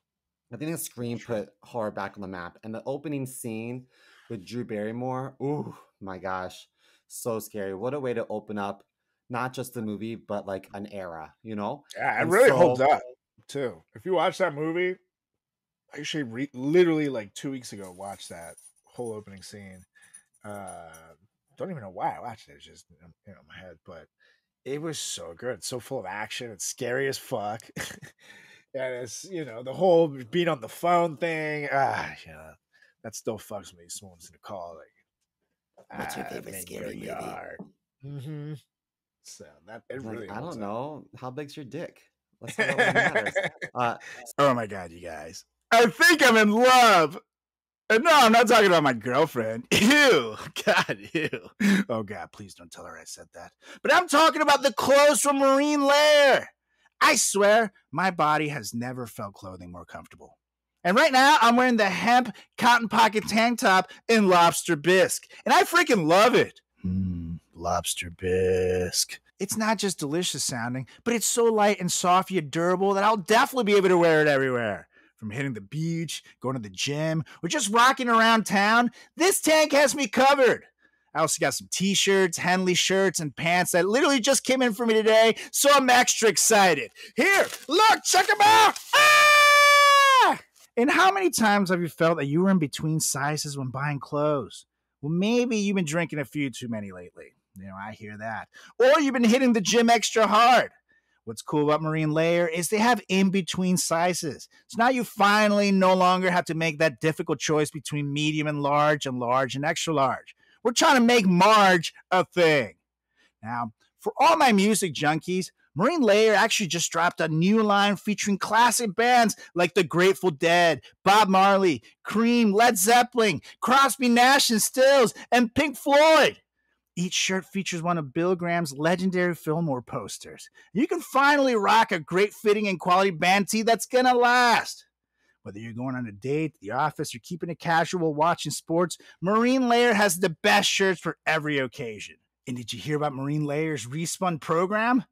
I think that Scream put horror back on the map. And the opening scene with Drew Barrymore, ooh, my gosh, so scary. What a way to open up not just the movie, but like an era, you know? Yeah, it and really so, holds up, too. If you watch that movie, I actually re literally like two weeks ago watched that whole opening scene. Uh, don't even know why I watched it. It's just, you know, in my head, but it was so good. It's so full of action. It's scary as fuck. And it's, you know, the whole beat on the phone thing. Ah, yeah, that still fucks me. Someone's gonna call like, what's ah, your favorite man, scary movie? Mm-hmm. So that it like, really. I don't up. know how big's your dick. Let's know what matters. Uh, oh my god, you guys! I think I'm in love. And no, I'm not talking about my girlfriend. Ew, god, ew. Oh god, please don't tell her I said that. But I'm talking about the clothes from Marine Layer. I swear, my body has never felt clothing more comfortable. And right now, I'm wearing the hemp cotton pocket tank top in lobster bisque. And I freaking love it. Mm, lobster bisque. It's not just delicious sounding, but it's so light and soft yet durable that I'll definitely be able to wear it everywhere. From hitting the beach, going to the gym, or just rocking around town, this tank has me covered. I also got some t-shirts, Henley shirts, and pants that literally just came in for me today, so I'm extra excited. Here, look, check them out! Ah! And how many times have you felt that you were in between sizes when buying clothes? Well, maybe you've been drinking a few too many lately. You know, I hear that. Or you've been hitting the gym extra hard. What's cool about Marine Layer is they have in-between sizes. So now you finally no longer have to make that difficult choice between medium and large and large and extra large. We're trying to make Marge a thing. Now, for all my music junkies, Marine Layer actually just dropped a new line featuring classic bands like The Grateful Dead, Bob Marley, Cream, Led Zeppelin, Crosby, Nash and Stills, and Pink Floyd. Each shirt features one of Bill Graham's legendary Fillmore posters. You can finally rock a great fitting and quality band tee that's going to last. Whether you're going on a date, the office, or keeping it casual, watching sports, Marine Layer has the best shirts for every occasion. And did you hear about Marine Layer's Respun program?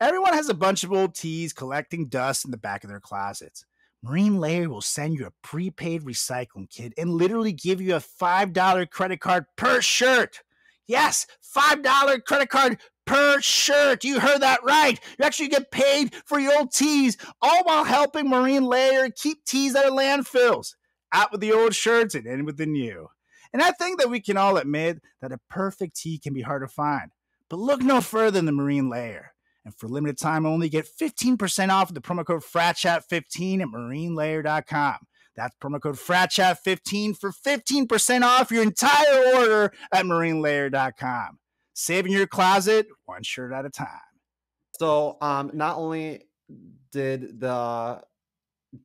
Everyone has a bunch of old tees collecting dust in the back of their closets. Marine Layer will send you a prepaid recycling kit and literally give you a five dollar credit card per shirt. Yes, five dollar credit card per shirt. You heard that right. You actually get paid for your old tees, all while helping Marine Layer keep tees out of landfills. Out with the old shirts and in with the new. And I think that we can all admit that a perfect tee can be hard to find. But look no further than Marine Layer. And for a limited time only, get fifteen percent off with the promo code Frat Chat fifteen at marine layer dot com. That's promo code Frat Chat fifteen for fifteen percent off your entire order at marine layer dot com. Saving your closet one shirt at a time. So um, not only did the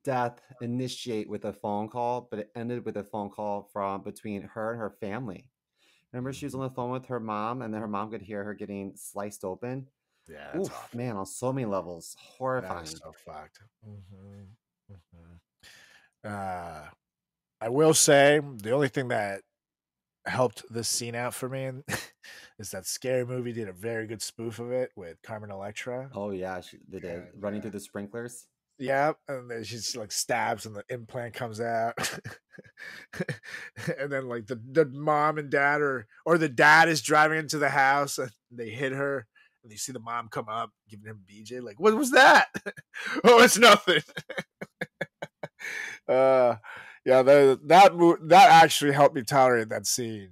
death initiate with a phone call, but it ended with a phone call from between her and her family. Remember, she was on the phone with her mom, and then her mom could hear her getting sliced open. Yeah, that's Oof, awful. Man, on so many levels, horrifying. That is so fucked. Mm-hmm. Mm-hmm. Uh, I will say the only thing that helped this scene out for me is that Scary Movie did a very good spoof of it with Carmen Electra. Oh yeah, she, they did yeah, running yeah. through the sprinklers. Yeah, and then she's like stabs and the implant comes out, and then like the the mom and dad are or the dad is driving into the house and they hit her. And you see the mom come up giving him B J like, what was that? Oh, it's nothing. Uh, yeah, that that that actually helped me tolerate that scene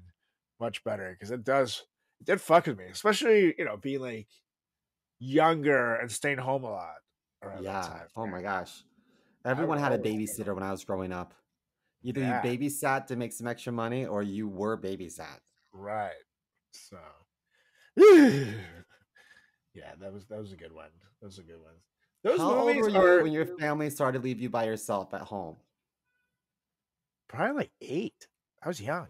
much better because it does it did fuck with me, especially you know being like younger and staying home a lot. Yeah. Time, oh my gosh, everyone had a babysitter when I was growing up. Either yeah. you babysat to make some extra money, or you were babysat. Right. So, yeah, that was that was a good one. That was a good one. Those How movies old were you are... when your family started to leave you by yourself at home? Probably like eight. I was young.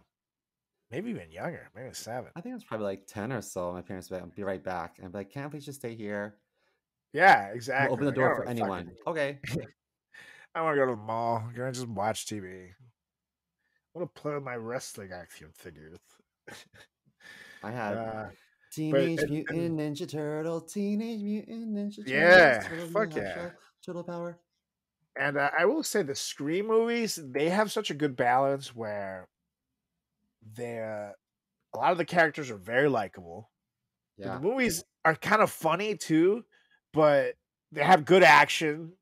Maybe even younger. Maybe seven. I think it was probably like ten or so. My parents would be right back. And I'd be like, can I please just stay here? Yeah, exactly. We'll open the door for anyone. Fucking... Okay. I want to go to the mall. Can I just watch T V? I want to play with my wrestling action figures. I had... Uh... Teenage but, Mutant and, Ninja Turtle, Teenage Mutant Ninja Turtle. Yeah, Turtle, fuck yeah. Turtle power. And uh, I will say the Scream movies, they have such a good balance where they're, a lot of the characters are very likable. Yeah. The movies are kind of funny too, but they have good action.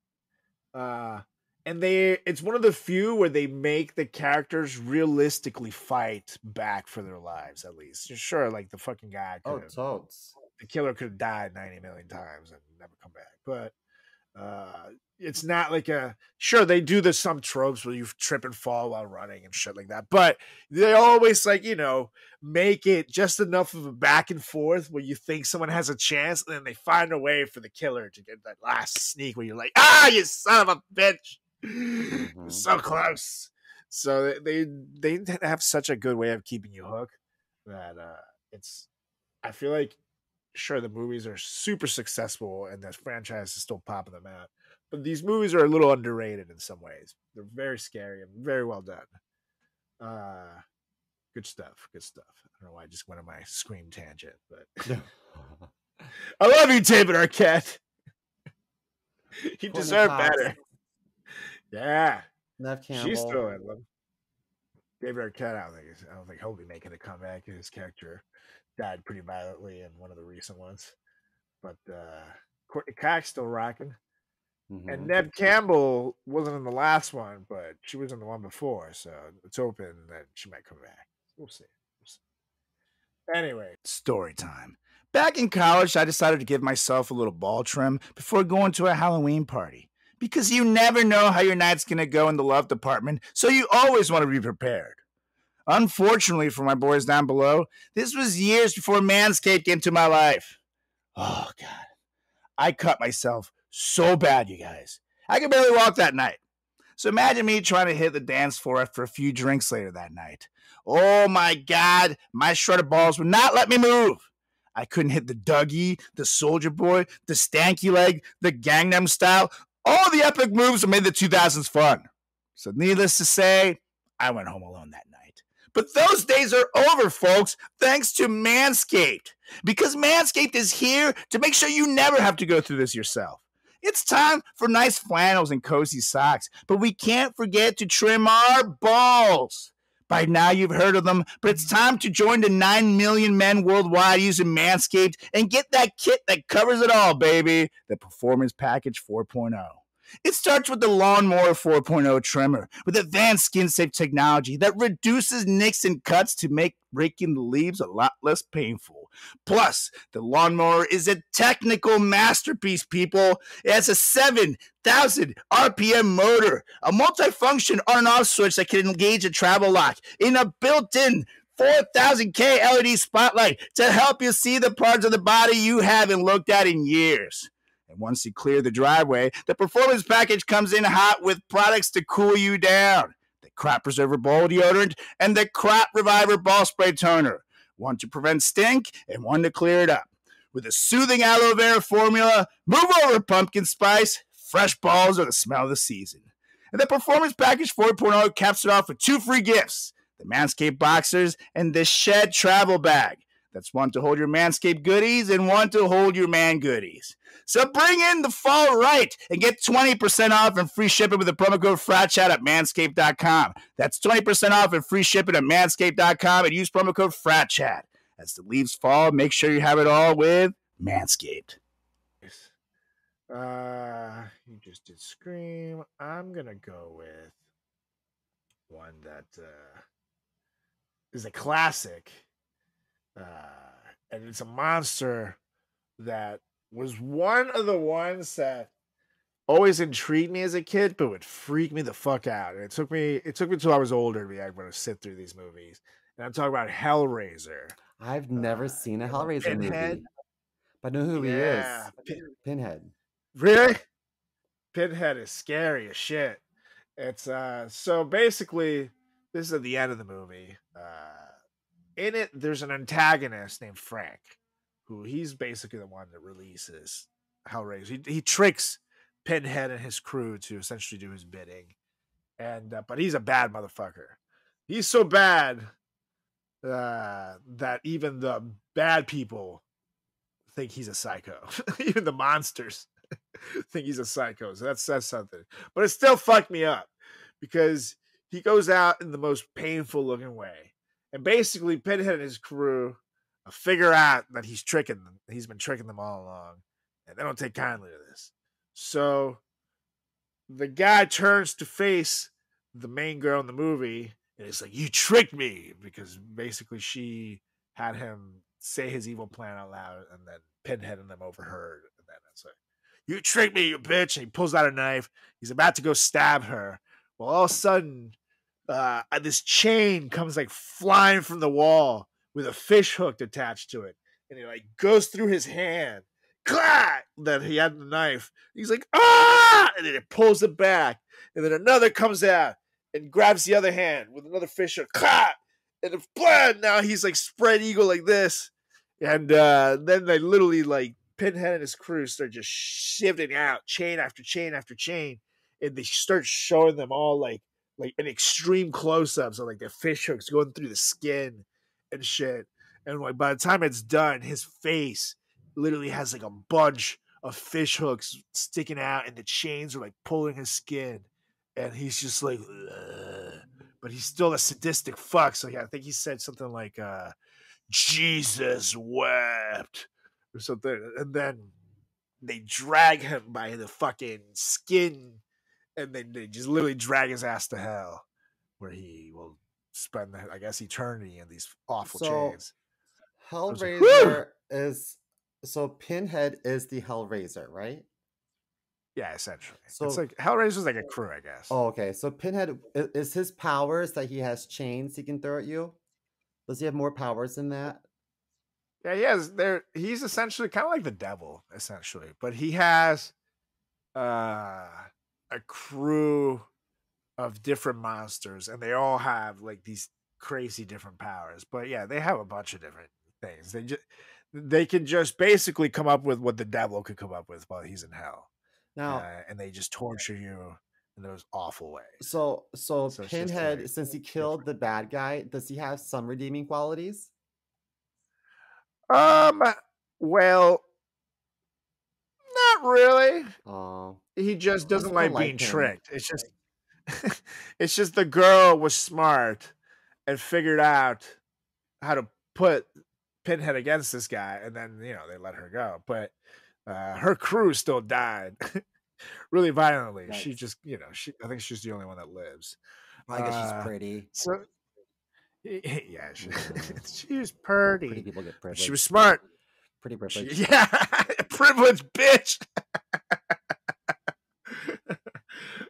Uh, and they it's one of the few where they make the characters realistically fight back for their lives, at least. Sure, like the fucking guy. Oh, totes. The killer could have died ninety million times and never come back. But uh, it's not like a... Sure, they do the some tropes where you trip and fall while running and shit like that. But they always, like, you know, make it just enough of a back and forth where you think someone has a chance, and then they find a way for the killer to get that last sneak where you're like, ah, you son of a bitch! Mm-hmm. So close! So they, they have such a good way of keeping you hooked that uh, it's... I feel like sure, the movies are super successful and the franchise is still popping them out, but these movies are a little underrated in some ways. They're very scary and very well done. Uh, good stuff. Good stuff. I don't know why I just went on my Scream tangent, but I love you, David Arquette. You deserve better. Yeah. Neve Campbell. She's still in love. David Arquette, I don't think, I don't think he'll be making a comeback. His character died pretty violently in one of the recent ones, but uh, Courtney Cox still rocking, mm-hmm. and Neve Campbell wasn't in the last one, but she was in the one before, so it's open that she might come back. We'll see. We'll see. Anyway, story time. Back in college, I decided to give myself a little ball trim before going to a Halloween party because you never know how your night's gonna go in the love department, so you always want to be prepared. Unfortunately for my boys down below, this was years before Manscaped came to my life. Oh, God. I cut myself so bad, you guys. I could barely walk that night. So imagine me trying to hit the dance floor after a few drinks later that night. Oh, my God. My shredded balls would not let me move. I couldn't hit the Dougie, the Soldier Boy, the Stanky Leg, the Gangnam Style, all the epic moves that made the two thousands fun. So needless to say, I went home alone that night. But those days are over, folks, thanks to Manscaped. Because Manscaped is here to make sure you never have to go through this yourself. It's time for nice flannels and cozy socks, but we can't forget to trim our balls. By now you've heard of them, but it's time to join the nine million men worldwide using Manscaped and get that kit that covers it all, baby. The Performance Package four point oh. It starts with the Lawnmower four point oh trimmer with advanced skin-safe technology that reduces nicks and cuts to make raking the leaves a lot less painful. Plus, the Lawnmower is a technical masterpiece, people. It has a seven thousand R P M motor, a multifunction on and off switch that can engage a travel lock, and a built-in four thousand K L E D spotlight to help you see the parts of the body you haven't looked at in years. And once you clear the driveway, the Performance Package comes in hot with products to cool you down. The Crop Preserver Ball Deodorant and the Crop Reviver Ball Spray Toner. One to prevent stink and one to clear it up. With a soothing aloe vera formula, move over pumpkin spice. Fresh balls are the smell of the season. And the Performance Package four point oh caps it off with two free gifts. The Manscaped Boxers and the Shed Travel Bag. That's one to hold your Manscaped goodies and one to hold your man goodies. So bring in the fall right and get twenty percent off and free shipping with the promo code FRATCHAT at manscaped dot com. That's twenty percent off and free shipping at manscaped dot com and use promo code FRATCHAT. As the leaves fall, make sure you have it all with Manscaped. Uh, you just did Scream. I'm going to go with one that uh, is a classic. Uh, and it's a monster that was one of the ones that always intrigued me as a kid, but would freak me the fuck out. And it took me, it took me till I was older to be able to sit through these movies. And I'm talking about Hellraiser. I've never uh, seen a Hellraiser Pinhead. movie, but I know who yeah. he is. Pin Pinhead. Really? Pinhead is scary as shit. It's uh, so basically, this is at the end of the movie. Uh, In it, there's an antagonist named Frank, who he's basically the one that releases Hellraiser. He, he tricks Pinhead and his crew to essentially do his bidding, and uh, but he's a bad motherfucker. He's so bad uh, that even the bad people think he's a psycho, even the monsters. think he's a psycho. So that says something. But it still fucked me up because he goes out in the most painful looking way. And basically, Pinhead and his crew figure out that he's tricking them. He's been tricking them all along. And they don't take kindly to this. So the guy turns to face the main girl in the movie. And it's like, you tricked me. Because basically she had him say his evil plan out loud. And then Pinhead and them overheard. And then it's like, you tricked me, you bitch. And he pulls out a knife. He's about to go stab her. Well, all of a sudden, uh, this chain comes like flying from the wall with a fish hook attached to it. And he like goes through his hand. Clack! That he had the knife. He's like, ah! And then it pulls it back. And then another comes out and grabs the other hand with another fish hook. Clack! And it's blood. Now he's like spread eagle like this. And uh, then they literally like Pinhead and his crew start just shifting out chain after chain after chain. And they start showing them all like like an extreme close-up. So like the fish hooks going through the skin and shit. And like by the time it's done, his face literally has like a bunch of fish hooks sticking out and the chains are like pulling his skin. And he's just like, ugh. But he's still a sadistic fuck. So yeah, I think he said something like, uh, Jesus wept or something. And then they drag him by the fucking skin. And then they just literally drag his ass to hell, where he will spend, I guess, eternity in these awful so, chains. Hellraiser like, is so Pinhead is the Hellraiser, right? Yeah, essentially. So it's like Hellraiser's like a crew, I guess. Oh, okay. So Pinhead is his powers that he has chains he can throw at you. Does he have more powers than that? Yeah, he has. There, he's essentially kind of like the devil, essentially, but he has, uh. a crew of different monsters, and they all have like these crazy different powers. But yeah, they have a bunch of different things. They just they can just basically come up with what the devil could come up with while he's in hell. Now, uh, and they just torture you in those awful ways. So, so, so Pinhead, like, since he killed different. the bad guy, does he have some redeeming qualities? Um. Well. Not really. Oh, he just doesn't like being like tricked. It's just, it's just the girl was smart and figured out how to put Pinhead against this guy, and then you know they let her go. But uh, her crew still died really violently. Nice. She just, you know, she. I think she's the only one that lives. I guess uh, she's pretty. So, yeah, she, she was pretty. Pretty people get privileged. She was smart. Pretty privileged. She, yeah. Privilege, bitch.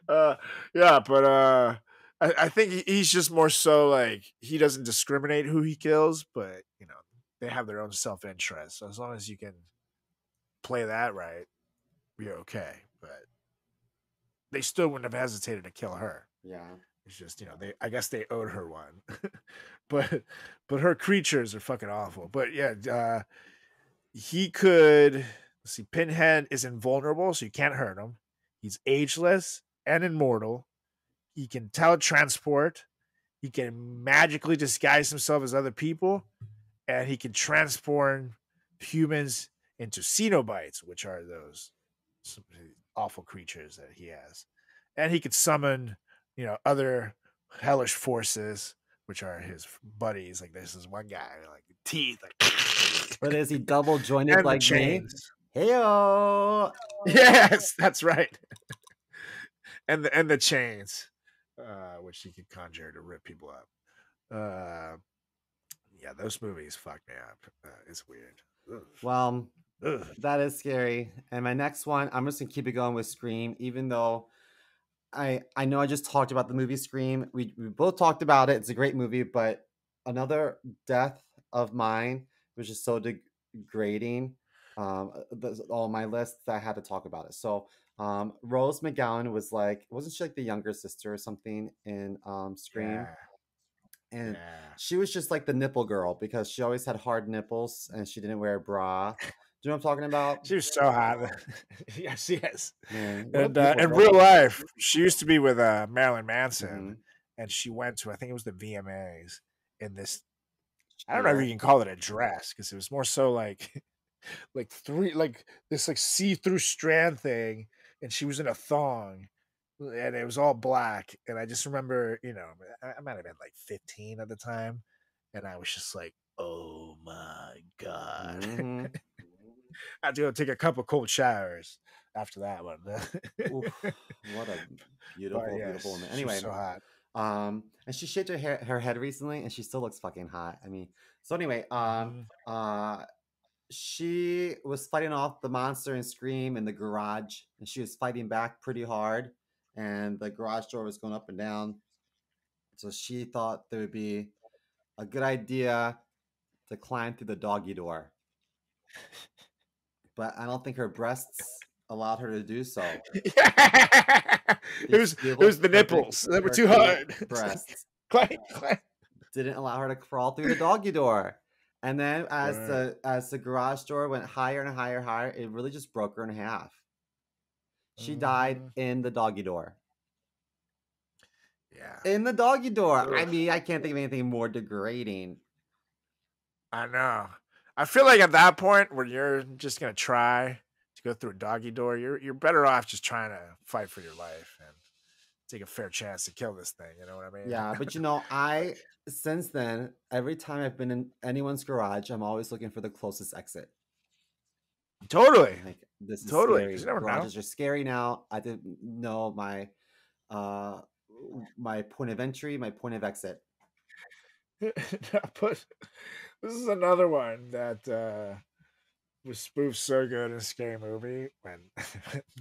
uh, yeah, but uh, I, I think he, he's just more so like he doesn't discriminate who he kills, but you know they have their own self interest. So as long as you can play that right, you're okay. But they still wouldn't have hesitated to kill her. Yeah, it's just you know they. I guess they owed her one, but but her creatures are fucking awful. But yeah, uh, he could. See, Pinhead is invulnerable, so you can't hurt him. He's ageless and immortal. He can teletransport. He can magically disguise himself as other people. And he can transform humans into Cenobites, which are those awful creatures that he has. And he could summon, you know, other hellish forces, which are his buddies. Like, this is one guy, like, teeth. Like, but is he double-jointed like me? Heyo! Yes, that's right. and the and the chains, uh, which he could conjure to rip people up. Uh, yeah, those movies fucked me up. Uh, it's weird. Ugh. Well, Ugh. that is scary. And my next one, I'm just gonna keep it going with Scream, even though I I know I just talked about the movie Scream. We we both talked about it. It's a great movie, but another death of mine was just so degrading. Um, all my lists, I had to talk about it. So, um, Rose McGowan was like, wasn't she like the younger sister or something in, um, Scream? Yeah. And yeah. she was just like the nipple girl because she always had hard nipples and she didn't wear a bra. Do you know what I'm talking about? She was so hot. Yes, yes. Man, and, uh, in real life, she used to be with, uh, Marilyn Manson mm-hmm. and she went to, I think it was the V M As in this, I don't yeah. know if you can call it a dress because it was more so like... like three, like this like see-through strand thing, and she was in a thong, and it was all black. And I just remember, you know, I, I might have been like fifteen at the time, and I was just like, oh my god. Mm-hmm. I had to go take a couple cold showers after that one. Oof, what a beautiful, but, yes, beautiful woman. Anyway, she's so hot. Um, and she shaved her hair, her head recently, and she still looks fucking hot. I mean, so anyway, um, uh, she was fighting off the monster and Scream in the garage, and she was fighting back pretty hard, and the garage door was going up and down. So she thought there would be a good idea to climb through the doggy door, but I don't think her breasts allowed her to do so. Yeah. It was it was the nipples that were too hard. Breasts climb, climb. Didn't allow her to crawl through the doggy door. And then as right. the as the garage door went higher and higher, higher, it really just broke her in half. She mm. died in the doggy door. Yeah, in the doggy door. Ugh. I mean, I can't think of anything more degrading. I know. I feel like at that point, when you're just gonna try to go through a doggy door, you're you're better off just trying to fight for your life and take a fair chance to kill this thing. You know what I mean? Yeah, but you know, I since then, every time I've been in anyone's garage, I'm always looking for the closest exit. Totally. Like, this is totally scary. Garages know. are scary now. I didn't know my uh my point of entry, my point of exit. But this is another one that uh, was spoofed so good in a Scary Movie when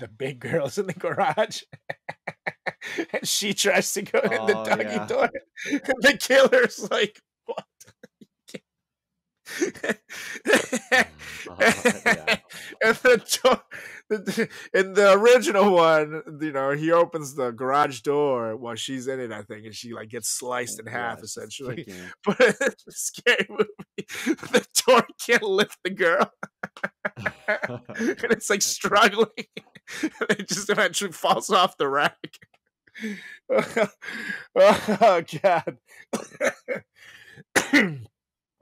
the big girl's in the garage and she tries to go oh, in the doggy yeah. door. The killer's like, what? And the door, the, in the original one, you know, he opens the garage door while she's in it, I think, and she like gets sliced oh, in half, God, essentially. But in the Scary Movie, the door can't lift the girl, and it's like struggling, and it just eventually falls off the rack. oh, oh God.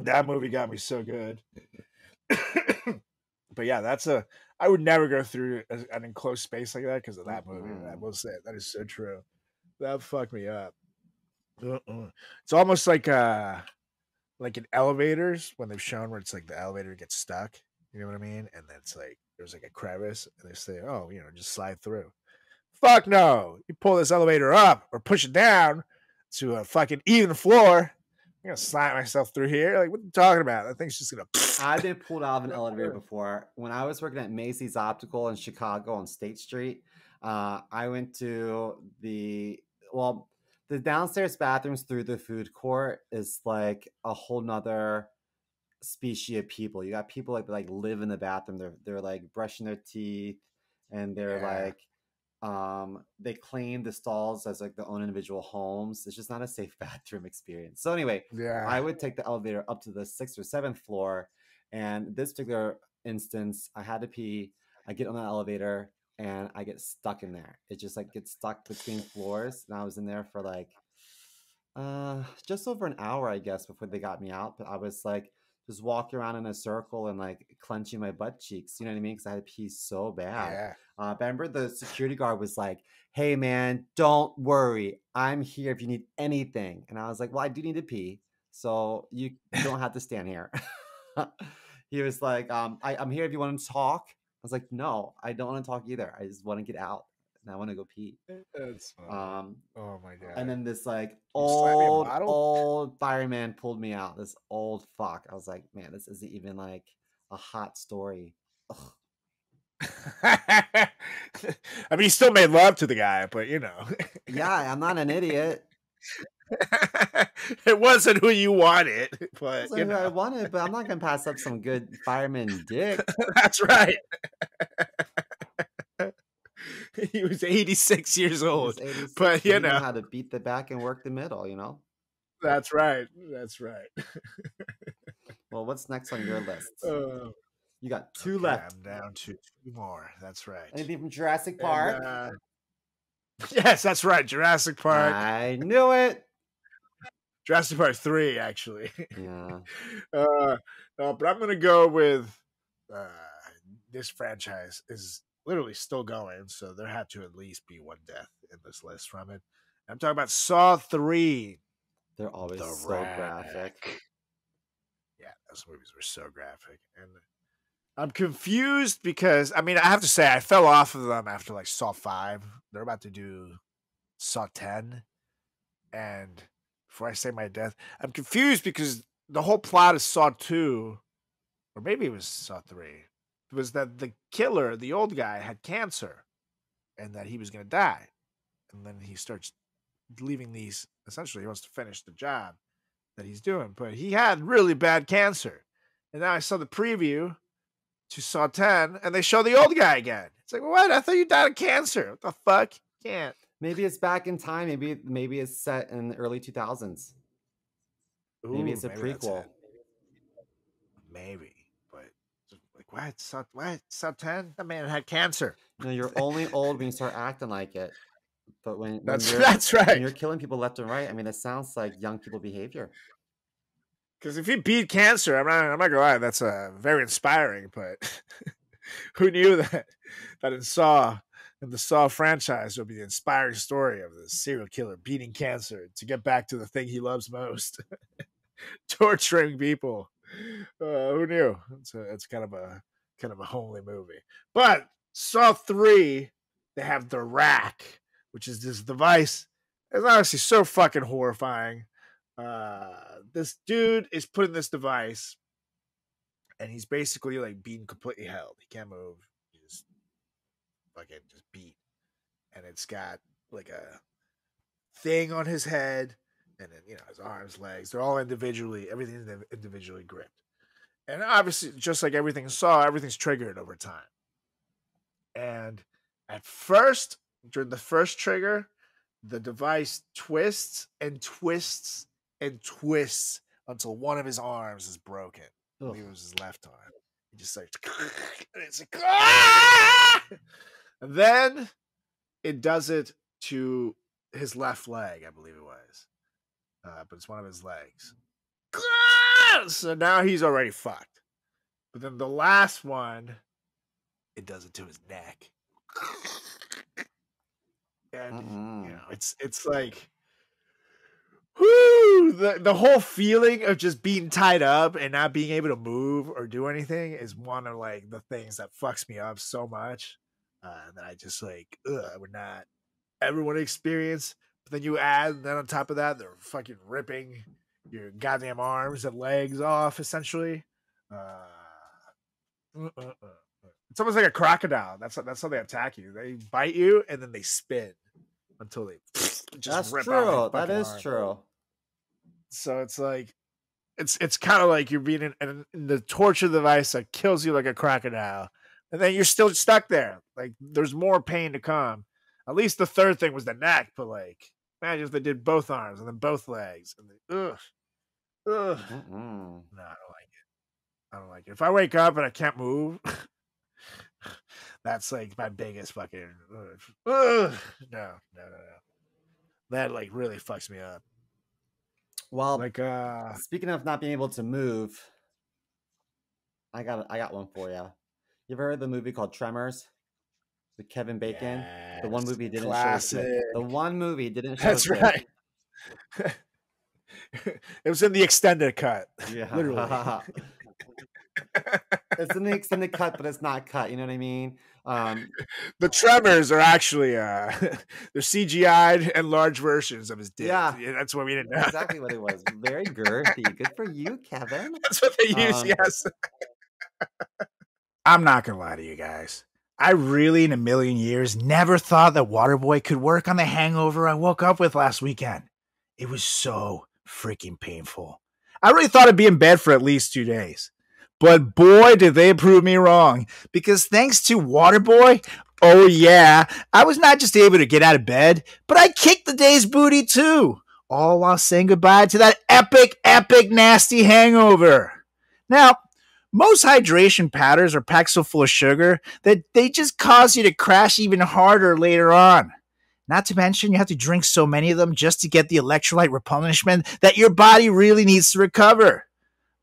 That movie got me so good. But yeah, that's a. I would never go through an enclosed space like that because of that movie. Mm-hmm. I will say that is so true. That fucked me up. Uh-uh. It's almost like uh, like in elevators when they've shown where it's like the elevator gets stuck. You know what I mean? And then it's like there's like a crevice, and they say, "Oh, you know, just slide through." Fuck no! You pull this elevator up or push it down to a fucking even floor. I'm gonna slide myself through here. Like, what are you talking about? That thing's just gonna. I've been pulled out of an elevator before. When I was working at Macy's Optical in Chicago on State Street, uh, I went to the well, the downstairs bathrooms through the food court is like a whole nother species of people. You got people like like live in the bathroom. They're they're like brushing their teeth, and they're yeah. like. Um, they claim the stalls as like their own individual homes. It's just not a safe bathroom experience. So anyway, yeah. I would take the elevator up to the sixth or seventh floor. And this particular instance, I had to pee. I get on the elevator and I get stuck in there. It just like gets stuck between floors. And I was in there for like, uh, just over an hour, I guess, before they got me out. But I was like, just walking around in a circle and like clenching my butt cheeks. You know what I mean? Because I had to pee so bad. Yeah. Uh, but I remember the security guard was like, "Hey man, don't worry. I'm here if you need anything." And I was like, "Well, I do need to pee. So you don't have to stand here." He was like, um, I, I'm here if you want to talk. I was like, "No, I don't want to talk either. I just want to get out. And I want to go pee." That's um, oh my god! And then this like old old fireman pulled me out. This old fuck. I was like, man, this isn't even like a hot story. I mean, he still made love to the guy, but you know. Yeah, I'm not an idiot. It wasn't who you wanted, but it wasn't you know. who I wanted. But I'm not gonna pass up some good fireman dick. That's right. He was eighty-six years old, eighty-six, but you know. know how to beat the back and work the middle, you know. That's right. That's right. Well, what's next on your list? Uh, you got two okay, left. I'm down to two more. That's right. Anything from Jurassic Park? And, uh, yes, that's right. Jurassic Park. I knew it. Jurassic Park three, actually. Yeah. Uh, no, but I'm gonna go with uh, this franchise is literally still going, so there had to at least be one death in this list from it. I'm talking about Saw three. They're always the so rack. graphic. Yeah, those movies were so graphic. And I'm confused because, I mean, I have to say, I fell off of them after, like, Saw five. They're about to do Saw ten. And before I say my death, I'm confused because the whole plot of Saw two, or maybe it was Saw three, was that the killer, the old guy, had cancer and that he was going to die. And then he starts leaving these, essentially he wants to finish the job that he's doing, but he had really bad cancer. And now I saw the preview to Saw ten and they show the old guy again. It's like, what? I thought you died of cancer. What the fuck? You can't. Maybe it's back in time. Maybe maybe it's set in the early two thousands. Ooh, maybe it's a maybe prequel. It. Maybe. What? Saw, what? Saw ten? That man had cancer. No, you're only old when you start acting like it. But when, when that's you're, that's right. When you're killing people left and right, I mean, it sounds like young people behavior. Because if you beat cancer, I'm not. I'm not gonna lie. That's uh, very inspiring. But who knew that that in Saw, in the Saw franchise, would be the inspiring story of the serial killer beating cancer to get back to the thing he loves most, torturing people. Uh, who knew? It's a, it's kind of a kind of a homely movie. But Saw three, they have the rack, which is this device. It's honestly so fucking horrifying. Uh, this dude is put in this device, and he's basically like being completely held. He can't move. He just fucking just beat. And it's got like a thing on his head. And then, you know, his arms, legs, they're all individually, everything's individually gripped. And obviously, just like everything Saw, everything's triggered over time. And at first, during the first trigger, the device twists and twists and twists until one of his arms is broken. I believe it was his left arm. He just like, and it's like, ah! And then it does it to his left leg, I believe it was. Uh, but it's one of his legs. So now he's already fucked. But then the last one, it does it to his neck. And mm-hmm. you know, it's it's like, whoo, the, the whole feeling of just being tied up and not being able to move or do anything is one of like the things that fucks me up so much. Uh, that I just like, ugh, I would not ever want to experience. But then you add, then on top of that, they're fucking ripping your goddamn arms and legs off, essentially. Uh, it's almost like a crocodile. That's that's how they attack you. They bite you, and then they spin until they just that's rip true. Out that is arm. True. So it's like, it's it's kind of like you're being in, in, in the torture device that kills you like a crocodile, and then you're still stuck there. Like, there's more pain to come. At least the third thing was the neck, but like, imagine if they did both arms and then both legs. And then, ugh, ugh. Mm-mm. No, I don't like it. I don't like it. If I wake up and I can't move, that's like my biggest fucking. Ugh. No, no, no, no. That like really fucks me up. Well, like uh, speaking of not being able to move, I got I got one for you. You ever heard of the movie called Tremors? With Kevin Bacon, yes, the one movie didn't classic. show. The one movie didn't show. That's right. It was in the extended cut. Yeah, literally. It's in the extended cut, but it's not cut. You know what I mean? Um, the Tremors are actually uh, they're C G I'd and large versions of his dick. Yeah, yeah, that's what we didn't know. Exactly what it was. Very girthy. Good for you, Kevin. That's what they use. Um, yes. I'm not gonna lie to you guys. I really, in a million years, never thought that Waterboy could work on the hangover I woke up with last weekend. It was so freaking painful. I really thought I'd be in bed for at least two days. But boy, did they prove me wrong. Because thanks to Waterboy, oh yeah, I was not just able to get out of bed, but I kicked the day's booty too. All while saying goodbye to that epic, epic, nasty hangover. Now, most hydration powders are packed so full of sugar that they just cause you to crash even harder later on. Not to mention, you have to drink so many of them just to get the electrolyte replenishment that your body really needs to recover.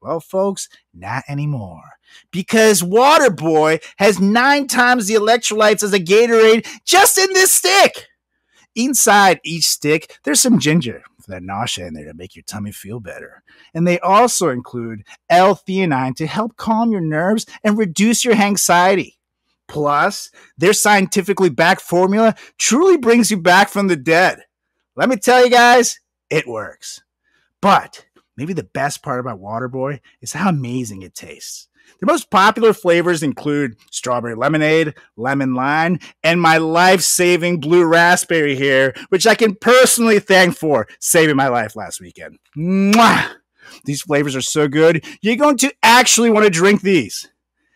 Well, folks, not anymore. because Waterboy has nine times the electrolytes as a Gatorade just in this stick. Inside each stick, there's some ginger for that nausea in there to make your tummy feel better. And they also include L-theanine to help calm your nerves and reduce your anxiety. Plus, their scientifically backed formula truly brings you back from the dead. Let me tell you guys, it works. But maybe the best part about Waterboy is how amazing it tastes. Their most popular flavors include strawberry lemonade, lemon lime, and my life-saving blue raspberry here, which I can personally thank for saving my life last weekend. Mwah! These flavors are so good, you're going to actually want to drink these.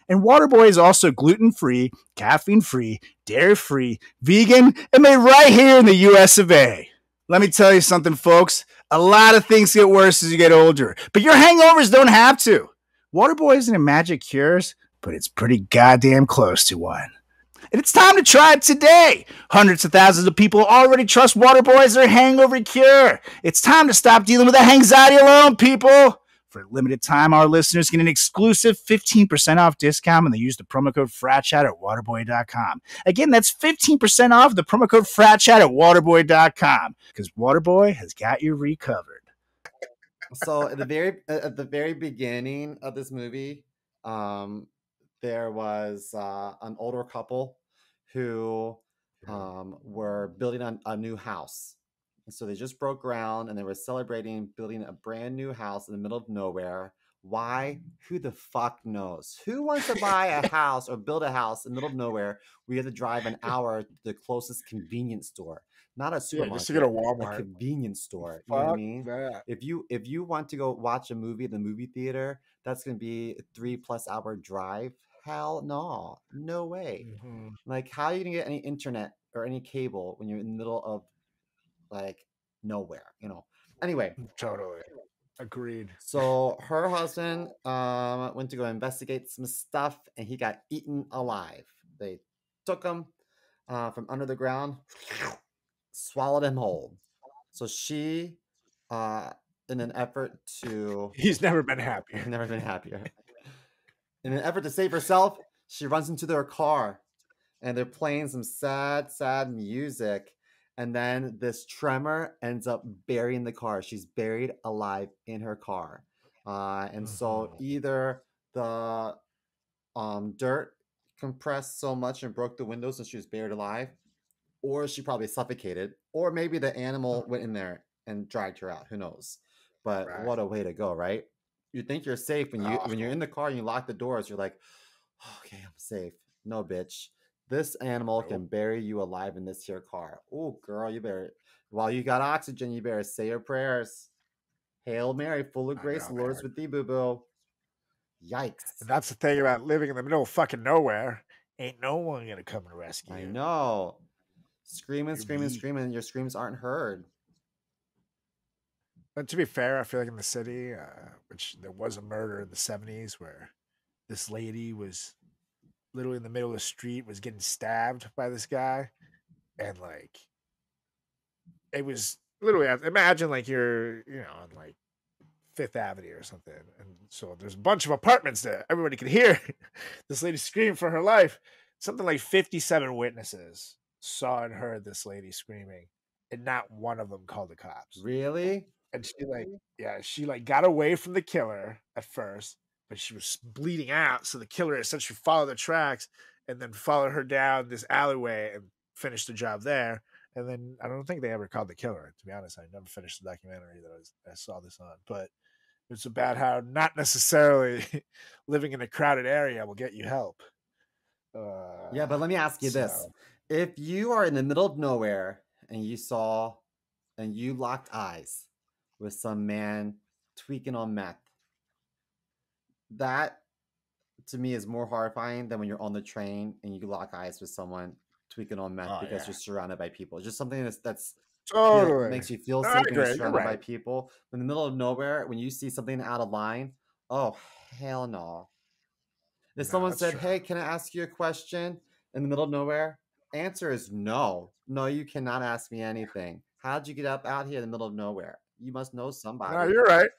And Waterboy is also gluten-free, caffeine-free, dairy-free, vegan, and made right here in the U S of A. Let me tell you something, folks. A lot of things get worse as you get older, but your hangovers don't have to. Waterboy isn't a magic cure, but it's pretty goddamn close to one. And it's time to try it today. Hundreds of thousands of people already trust Waterboy as their hangover cure. It's time to stop dealing with that anxiety alone, people. For a limited time, our listeners get an exclusive fifteen percent off discount when they use the promo code FRATCHAT at Waterboy dot com. Again, that's fifteen percent off the promo code FRATCHAT at Waterboy dot com, because Waterboy has got you recovered. So at the very at the very beginning of this movie, um, there was uh, an older couple who um, were building a, a new house. So they just broke ground and they were celebrating building a brand new house in the middle of nowhere. Why? Who the fuck knows? Who wants to buy a house or build a house in the middle of nowhere where you have to drive an hour to the closest convenience store? Not a supermarket. Yeah, just to get a Walmart. A convenience store. You fuck know what I mean? That. If you if you want to go watch a movie at the movie theater, that's going to be a three plus hour drive. Hell no. No way. Mm-hmm. Like, how are you going to get any internet or any cable when you're in the middle of like nowhere, you know? Anyway, totally agreed. So her husband um went to go investigate some stuff and he got eaten alive. They took him uh from under the ground, swallowed him whole. So she uh in an effort to he's never been happier never been happier in an effort to save herself, she runs into their car and they're playing some sad sad music. And then this tremor ends up burying the car. She's buried alive in her car. Uh, and so either the um, dirt compressed so much and broke the windows and she was buried alive, or she probably suffocated, or maybe the animal went in there and dragged her out. Who knows? But right. What a way to go, right? You think you're safe when, you, oh. when you're in the car and you lock the doors. You're like, oh, okay, I'm safe. No, bitch. This animal can bury you alive in this here car. Oh, girl, you better, while you got oxygen, you better say your prayers. Hail Mary, full of grace, the Lord is with thee, boo-boo. Yikes. And that's the thing about living in the middle of fucking nowhere. Ain't no one gonna come and rescue you. I know. Screaming, screaming, screaming, and your screams aren't heard. But to be fair, I feel like in the city, uh, which there was a murder in the seventies where this lady was literally in the middle of the street, was getting stabbed by this guy, and like it was literally, imagine like you're, you know, on like Fifth Avenue or something, and so there's a bunch of apartments there, everybody could hear this lady scream for her life. Something like fifty-seven witnesses saw and heard this lady screaming, and not one of them called the cops. Really? And she like, yeah, she like got away from the killer at first, but she was bleeding out, so the killer essentially followed the tracks and then followed her down this alleyway and finished the job there. And then I don't think they ever called the killer. To be honest, I never finished the documentary that I, was, I saw this on. But it's about how not necessarily living in a crowded area will get you help. Uh, yeah, but let me ask you so. this. If you are in the middle of nowhere and you saw and you locked eyes with some man tweaking on meth, that to me is more horrifying than when you're on the train and you lock eyes with someone tweaking on meth, oh, because yeah. you're surrounded by people. It's just something that's that's totally. you know, makes you feel safe, you're surrounded right. by people. In the middle of nowhere, when you see something out of line, oh hell no. If no, someone said, true. hey, can I ask you a question in the middle of nowhere? Answer is no. No, you cannot ask me anything. How'd you get up out here in the middle of nowhere? You must know somebody. No, you're right.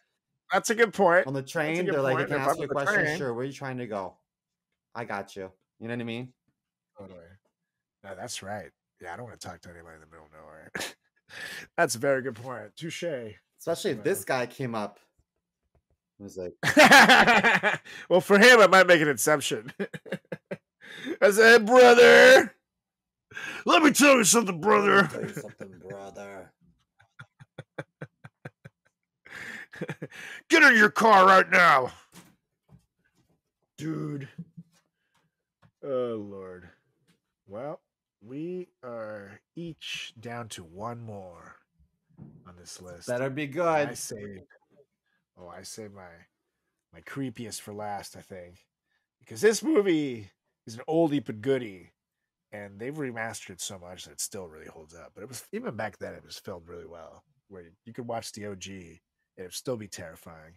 That's a good point. On the train, they're like, point. "Can I ask you a question?" Train. Sure. Where are you trying to go? I got you. You know what I mean? Totally. No, that's right. Yeah, I don't want to talk to anybody in the middle of nowhere. That's a very good point. Touche. Especially if this guy came up. I was like, well, for him, I might make an exception. I said, brother, let me tell you something, brother. Let me tell you something, brother. Get in your car right now, dude. Oh, Lord. Well, we are each down to one more on this list. Better be good. I say, oh, I say my my creepiest for last, I think, because this movie is an oldie but goodie, and they've remastered so much that it still really holds up. But it was even back then; it was filmed really well, where you could watch the O G and it'd still be terrifying.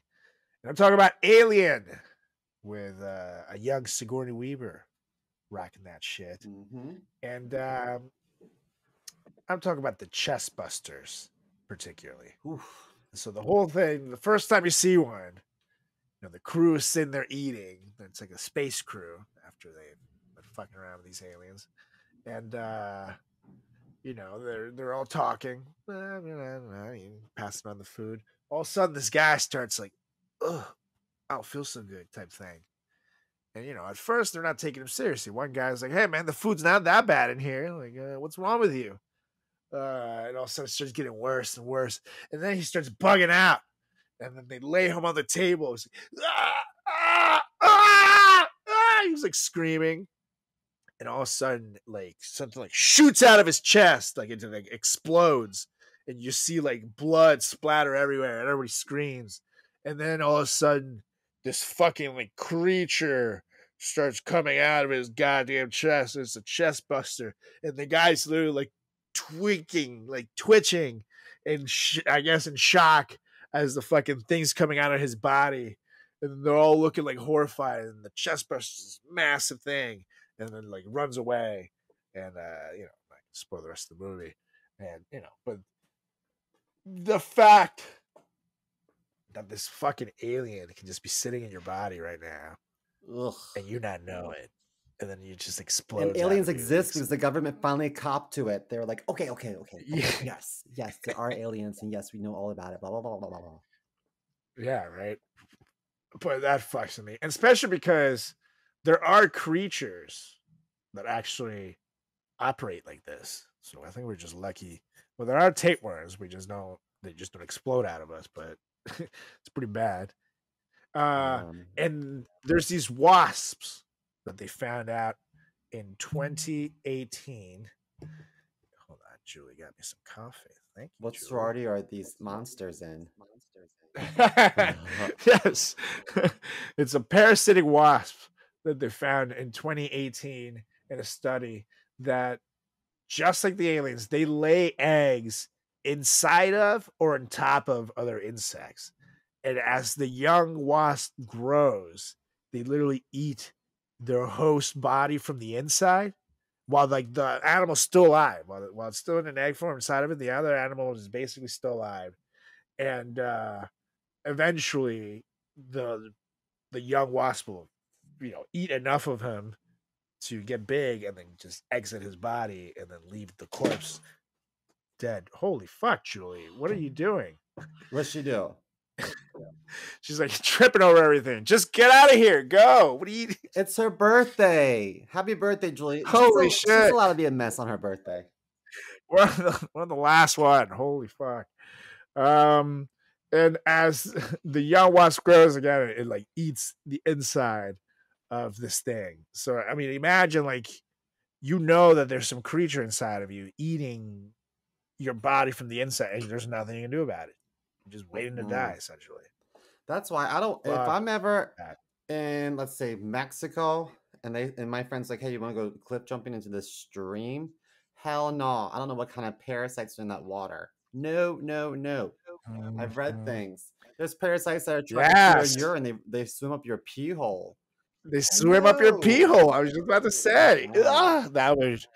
And I'm talking about Alien with uh, a young Sigourney Weaver rocking that shit. Mm-hmm. And um, I'm talking about the chest busters particularly. Oof. So the whole thing, the first time you see one, you know, the crew is sitting there eating. It's like a space crew after they've been fucking around with these aliens. And, uh, you know, they're, they're all talking. Passing on the food. All of a sudden, this guy starts like, ugh, I don't feel so good type thing. And, you know, at first, they're not taking him seriously. One guy's like, hey, man, the food's not that bad in here. Like, uh, what's wrong with you? Uh, and all of a sudden, it starts getting worse and worse. And then he starts bugging out. And then they lay him on the table. He's like, ah, ah, ah, ah. He was like screaming. And all of a sudden, like, something like shoots out of his chest. Like, it like, explodes. And you see, like, blood splatter everywhere. And everybody screams. And then all of a sudden, this fucking like creature starts coming out of his goddamn chest. It's a chest buster, and the guy's literally like tweaking, like twitching, and sh I guess in shock as the fucking thing's coming out of his body, and they're all looking like horrified. And the chest buster is this massive thing, and then like runs away, and uh, you know, I can spoil the rest of the movie, and you know, but the fact that this fucking alien can just be sitting in your body right now, ugh, and you not know it, and then you just explode. And aliens exist because the government finally copped to it. They were like, okay, okay, okay, okay. Yeah. yes, yes, there are aliens, and yes, we know all about it. Blah blah blah blah blah blah. Yeah, right. But that fucks with me, and especially because there are creatures that actually operate like this. So I think we're just lucky. Well, there are tapeworms. We just don't. They just don't explode out of us, but. It's pretty bad. Uh, um, and there's these wasps that they found out in twenty eighteen. Hold on, Julie got me some coffee. Thank you. What Julie. sorority are these monsters in? Yes, it's a parasitic wasp that they found in twenty eighteen in a study that, just like the aliens, they lay eggs inside of or on top of other insects, and as the young wasp grows, they literally eat their host body from the inside, while like the animal's still alive, while, while it's still in an egg form inside of it, the other animal is basically still alive. And uh eventually the the young wasp will, you know, eat enough of him to get big and then just exit his body and then leave the corpse dead. Holy fuck, Julie, what are you doing? What's she do? She's like tripping over everything. Just get out of here. Go. What are you? It's her birthday. Happy birthday, Julie. Holy she's, shit. She's allowed to be a mess on her birthday. We're on the, we're on the last one. Holy fuck. Um, and as the young wasp grows again, it, it like eats the inside of this thing. So, I mean, imagine like, you know, that there's some creature inside of you eating your body from the inside, and there's nothing you can do about it. You're just waiting to mm. die, essentially. That's why I don't. But if I'm ever that. in, let's say, Mexico, and they and my friend's like, "Hey, you want to go cliff jumping into this stream?" Hell no! I don't know what kind of parasites are in that water. No, no, no. Mm. I've read things. There's parasites that are trying yes. to your urine. They they swim up your pee hole. They swim no. up your pee hole. I was just about to say oh. ah, that was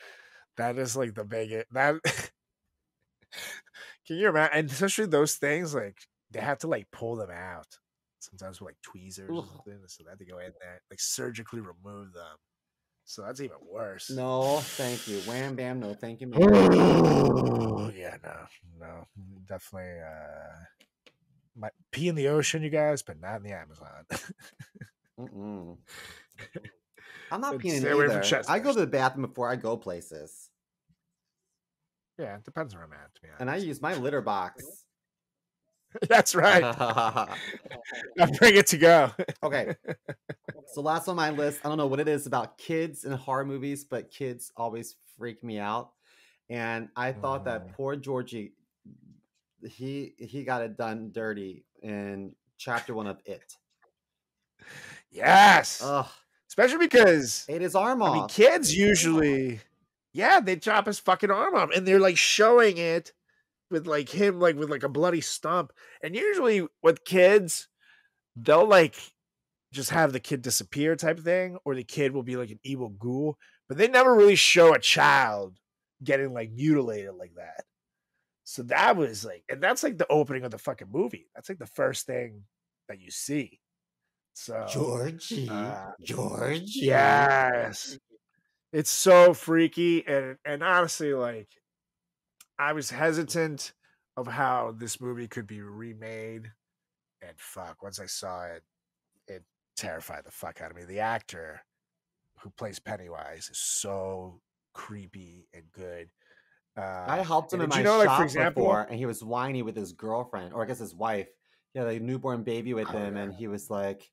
that is like the biggest that. Can you imagine? And especially those things, like they have to like pull them out. sometimes with like tweezers Ugh. or something. So they had to go in there, like surgically remove them. So that's even worse. No, thank you. Wham bam, no, thank you. Yeah, no, no, definitely. Uh, my pee in the ocean, you guys, but not in the Amazon. Mm-mm. I'm not peeing either. I go to the bathroom before I go places. Yeah, it depends where I'm at, to be honest. And I use my litter box. That's right. I bring it to go. Okay. So last on my list, I don't know what it is about kids and horror movies, but kids always freak me out. And I thought mm. that poor Georgie, he he got it done dirty in chapter one of It. Yes. Ugh. Especially because it is arm off. I mean, kids usually, yeah, they chop his fucking arm off, and they're like showing it with like him, like with like a bloody stump. And usually with kids, they'll like just have the kid disappear type thing, or the kid will be like an evil ghoul. But they never really show a child getting like mutilated like that. So that was like, and that's like the opening of the fucking movie. That's like the first thing that you see. So Georgie, uh, Georgie, yes, it's so freaky. And and honestly, like, I was hesitant of how this movie could be remade, and fuck, once I saw it, it terrified the fuck out of me. The actor who plays Pennywise is so creepy and good. Uh, I helped him in my you know, shop like, for example, before, and he was whiny with his girlfriend, or I guess his wife. He had a newborn baby with him, and he was like,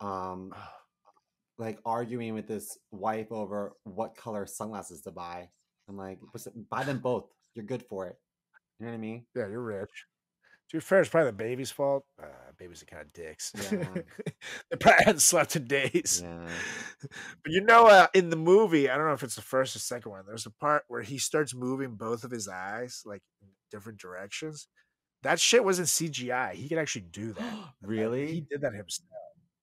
um like arguing with this wife over what color sunglasses to buy. I'm like, buy them both, you're good for it, you know what I mean? Yeah, you're rich. To be fair, it's probably the baby's fault. Uh babies are kind of dicks. Yeah. They probably hadn't slept in days. Yeah. But you know, uh, in the movie, I don't know if it's the first or second one, there's a part where he starts moving both of his eyes like in different directions. That shit wasn't C G I. He could actually do that. Really? He did that himself.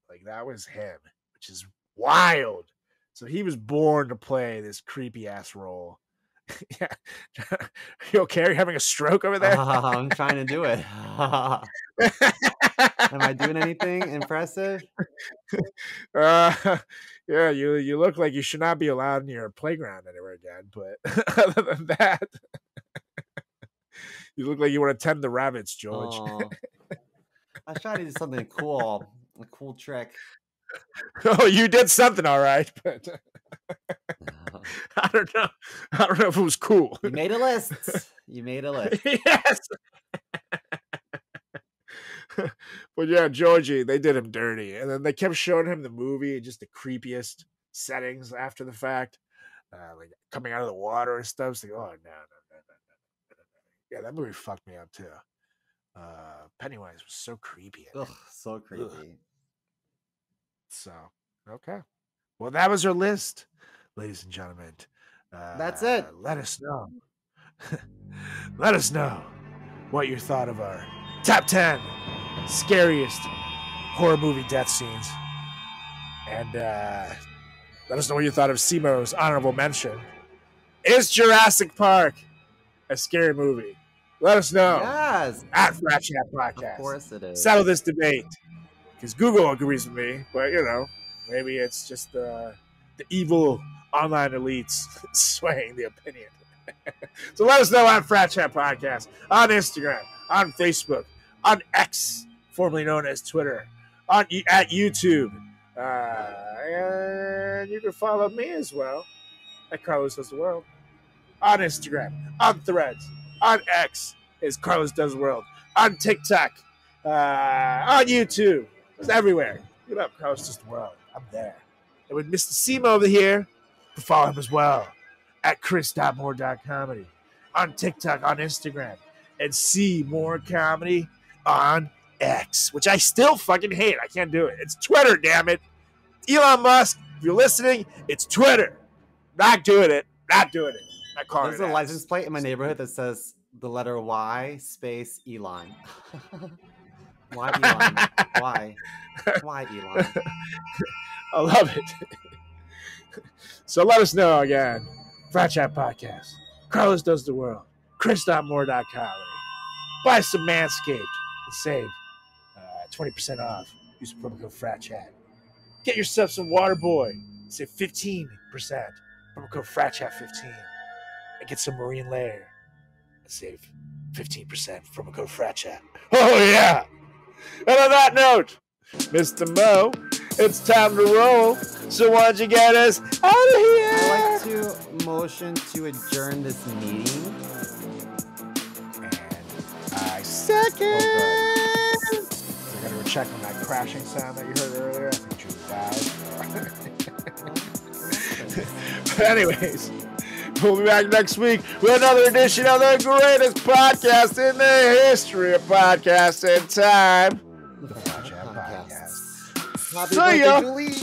Like, that was him, which is wild. So he was born to play this creepy ass role. Yeah. You okay? Are you having a stroke over there? Uh, I'm trying to do it. Am I doing anything impressive? Uh, yeah, you you look like you should not be allowed in your playground anywhere again. But other than that, you look like you want to tend the rabbits, George. Oh, I tried to do something cool. A cool trick. Oh, you did something all right, but no. I don't know. I don't know if it was cool. You made a list. You made a list. Yes. But yeah, Georgie, they did him dirty, and then they kept showing him the movie, just the creepiest settings after the fact, uh, like coming out of the water and stuff. So, oh no, no, no, no, no, no! Yeah, that movie fucked me up too. Uh, Pennywise was so creepy. Ugh, so creepy. Ugh. So, okay. Well, that was our list, ladies and gentlemen. Uh, That's it. Let us know. Let us know what you thought of our top ten scariest horror movie death scenes. And uh, let us know what you thought of Simo's honorable mention. Is Jurassic Park a scary movie? Let us know. Yes. At Frat Chat Podcast. Of course it is. Settle this debate. Because Google agrees with me, but you know, maybe it's just uh, the evil online elites swaying the opinion. So let us know on Frat Chat Podcast, on Instagram, on Facebook, on X, formerly known as Twitter, on at YouTube. Uh, and you can follow me as well at Carlos Does the World. On Instagram, on Threads, on X is Carlos Does the World. On TikTok, uh, on YouTube. It's everywhere. Look up Carlos Does the World. I'm there. And with Mister Simo over here, you follow him as well at chris dot moore dot comedy. On TikTok, on Instagram, and see more comedy on X, which I still fucking hate. I can't do it. It's Twitter, damn it. Elon Musk, if you're listening, it's Twitter. Not doing it. Not doing it. There's a license plate in my neighborhood that says the letter Y space Elon. Why Elon? Why? Why Elon? I love it. So let us know again. Frat Chat Podcast. Carlos Does the World. Chris dot moore dot com. Buy some Manscaped and save uh, twenty percent off. Use promo code Frat Chat. Get yourself some Waterboy. Save fifteen percent. Promo code Frat Chat fifteen. And get some Marine Layer. Save fifteen percent. Promo code Frat Chat. Oh, yeah. And on that note, Mister Mo, it's time to roll. So why don't you get us out of here? I'd like to motion to adjourn this meeting. And I second. Oh, I'm going to check on that crashing sound that you heard earlier. I think Julie died. But anyways, we'll be back next week with another edition of the greatest podcast in the history of podcasting time. The Frat Chat Podcast. Happy birthday, Julie.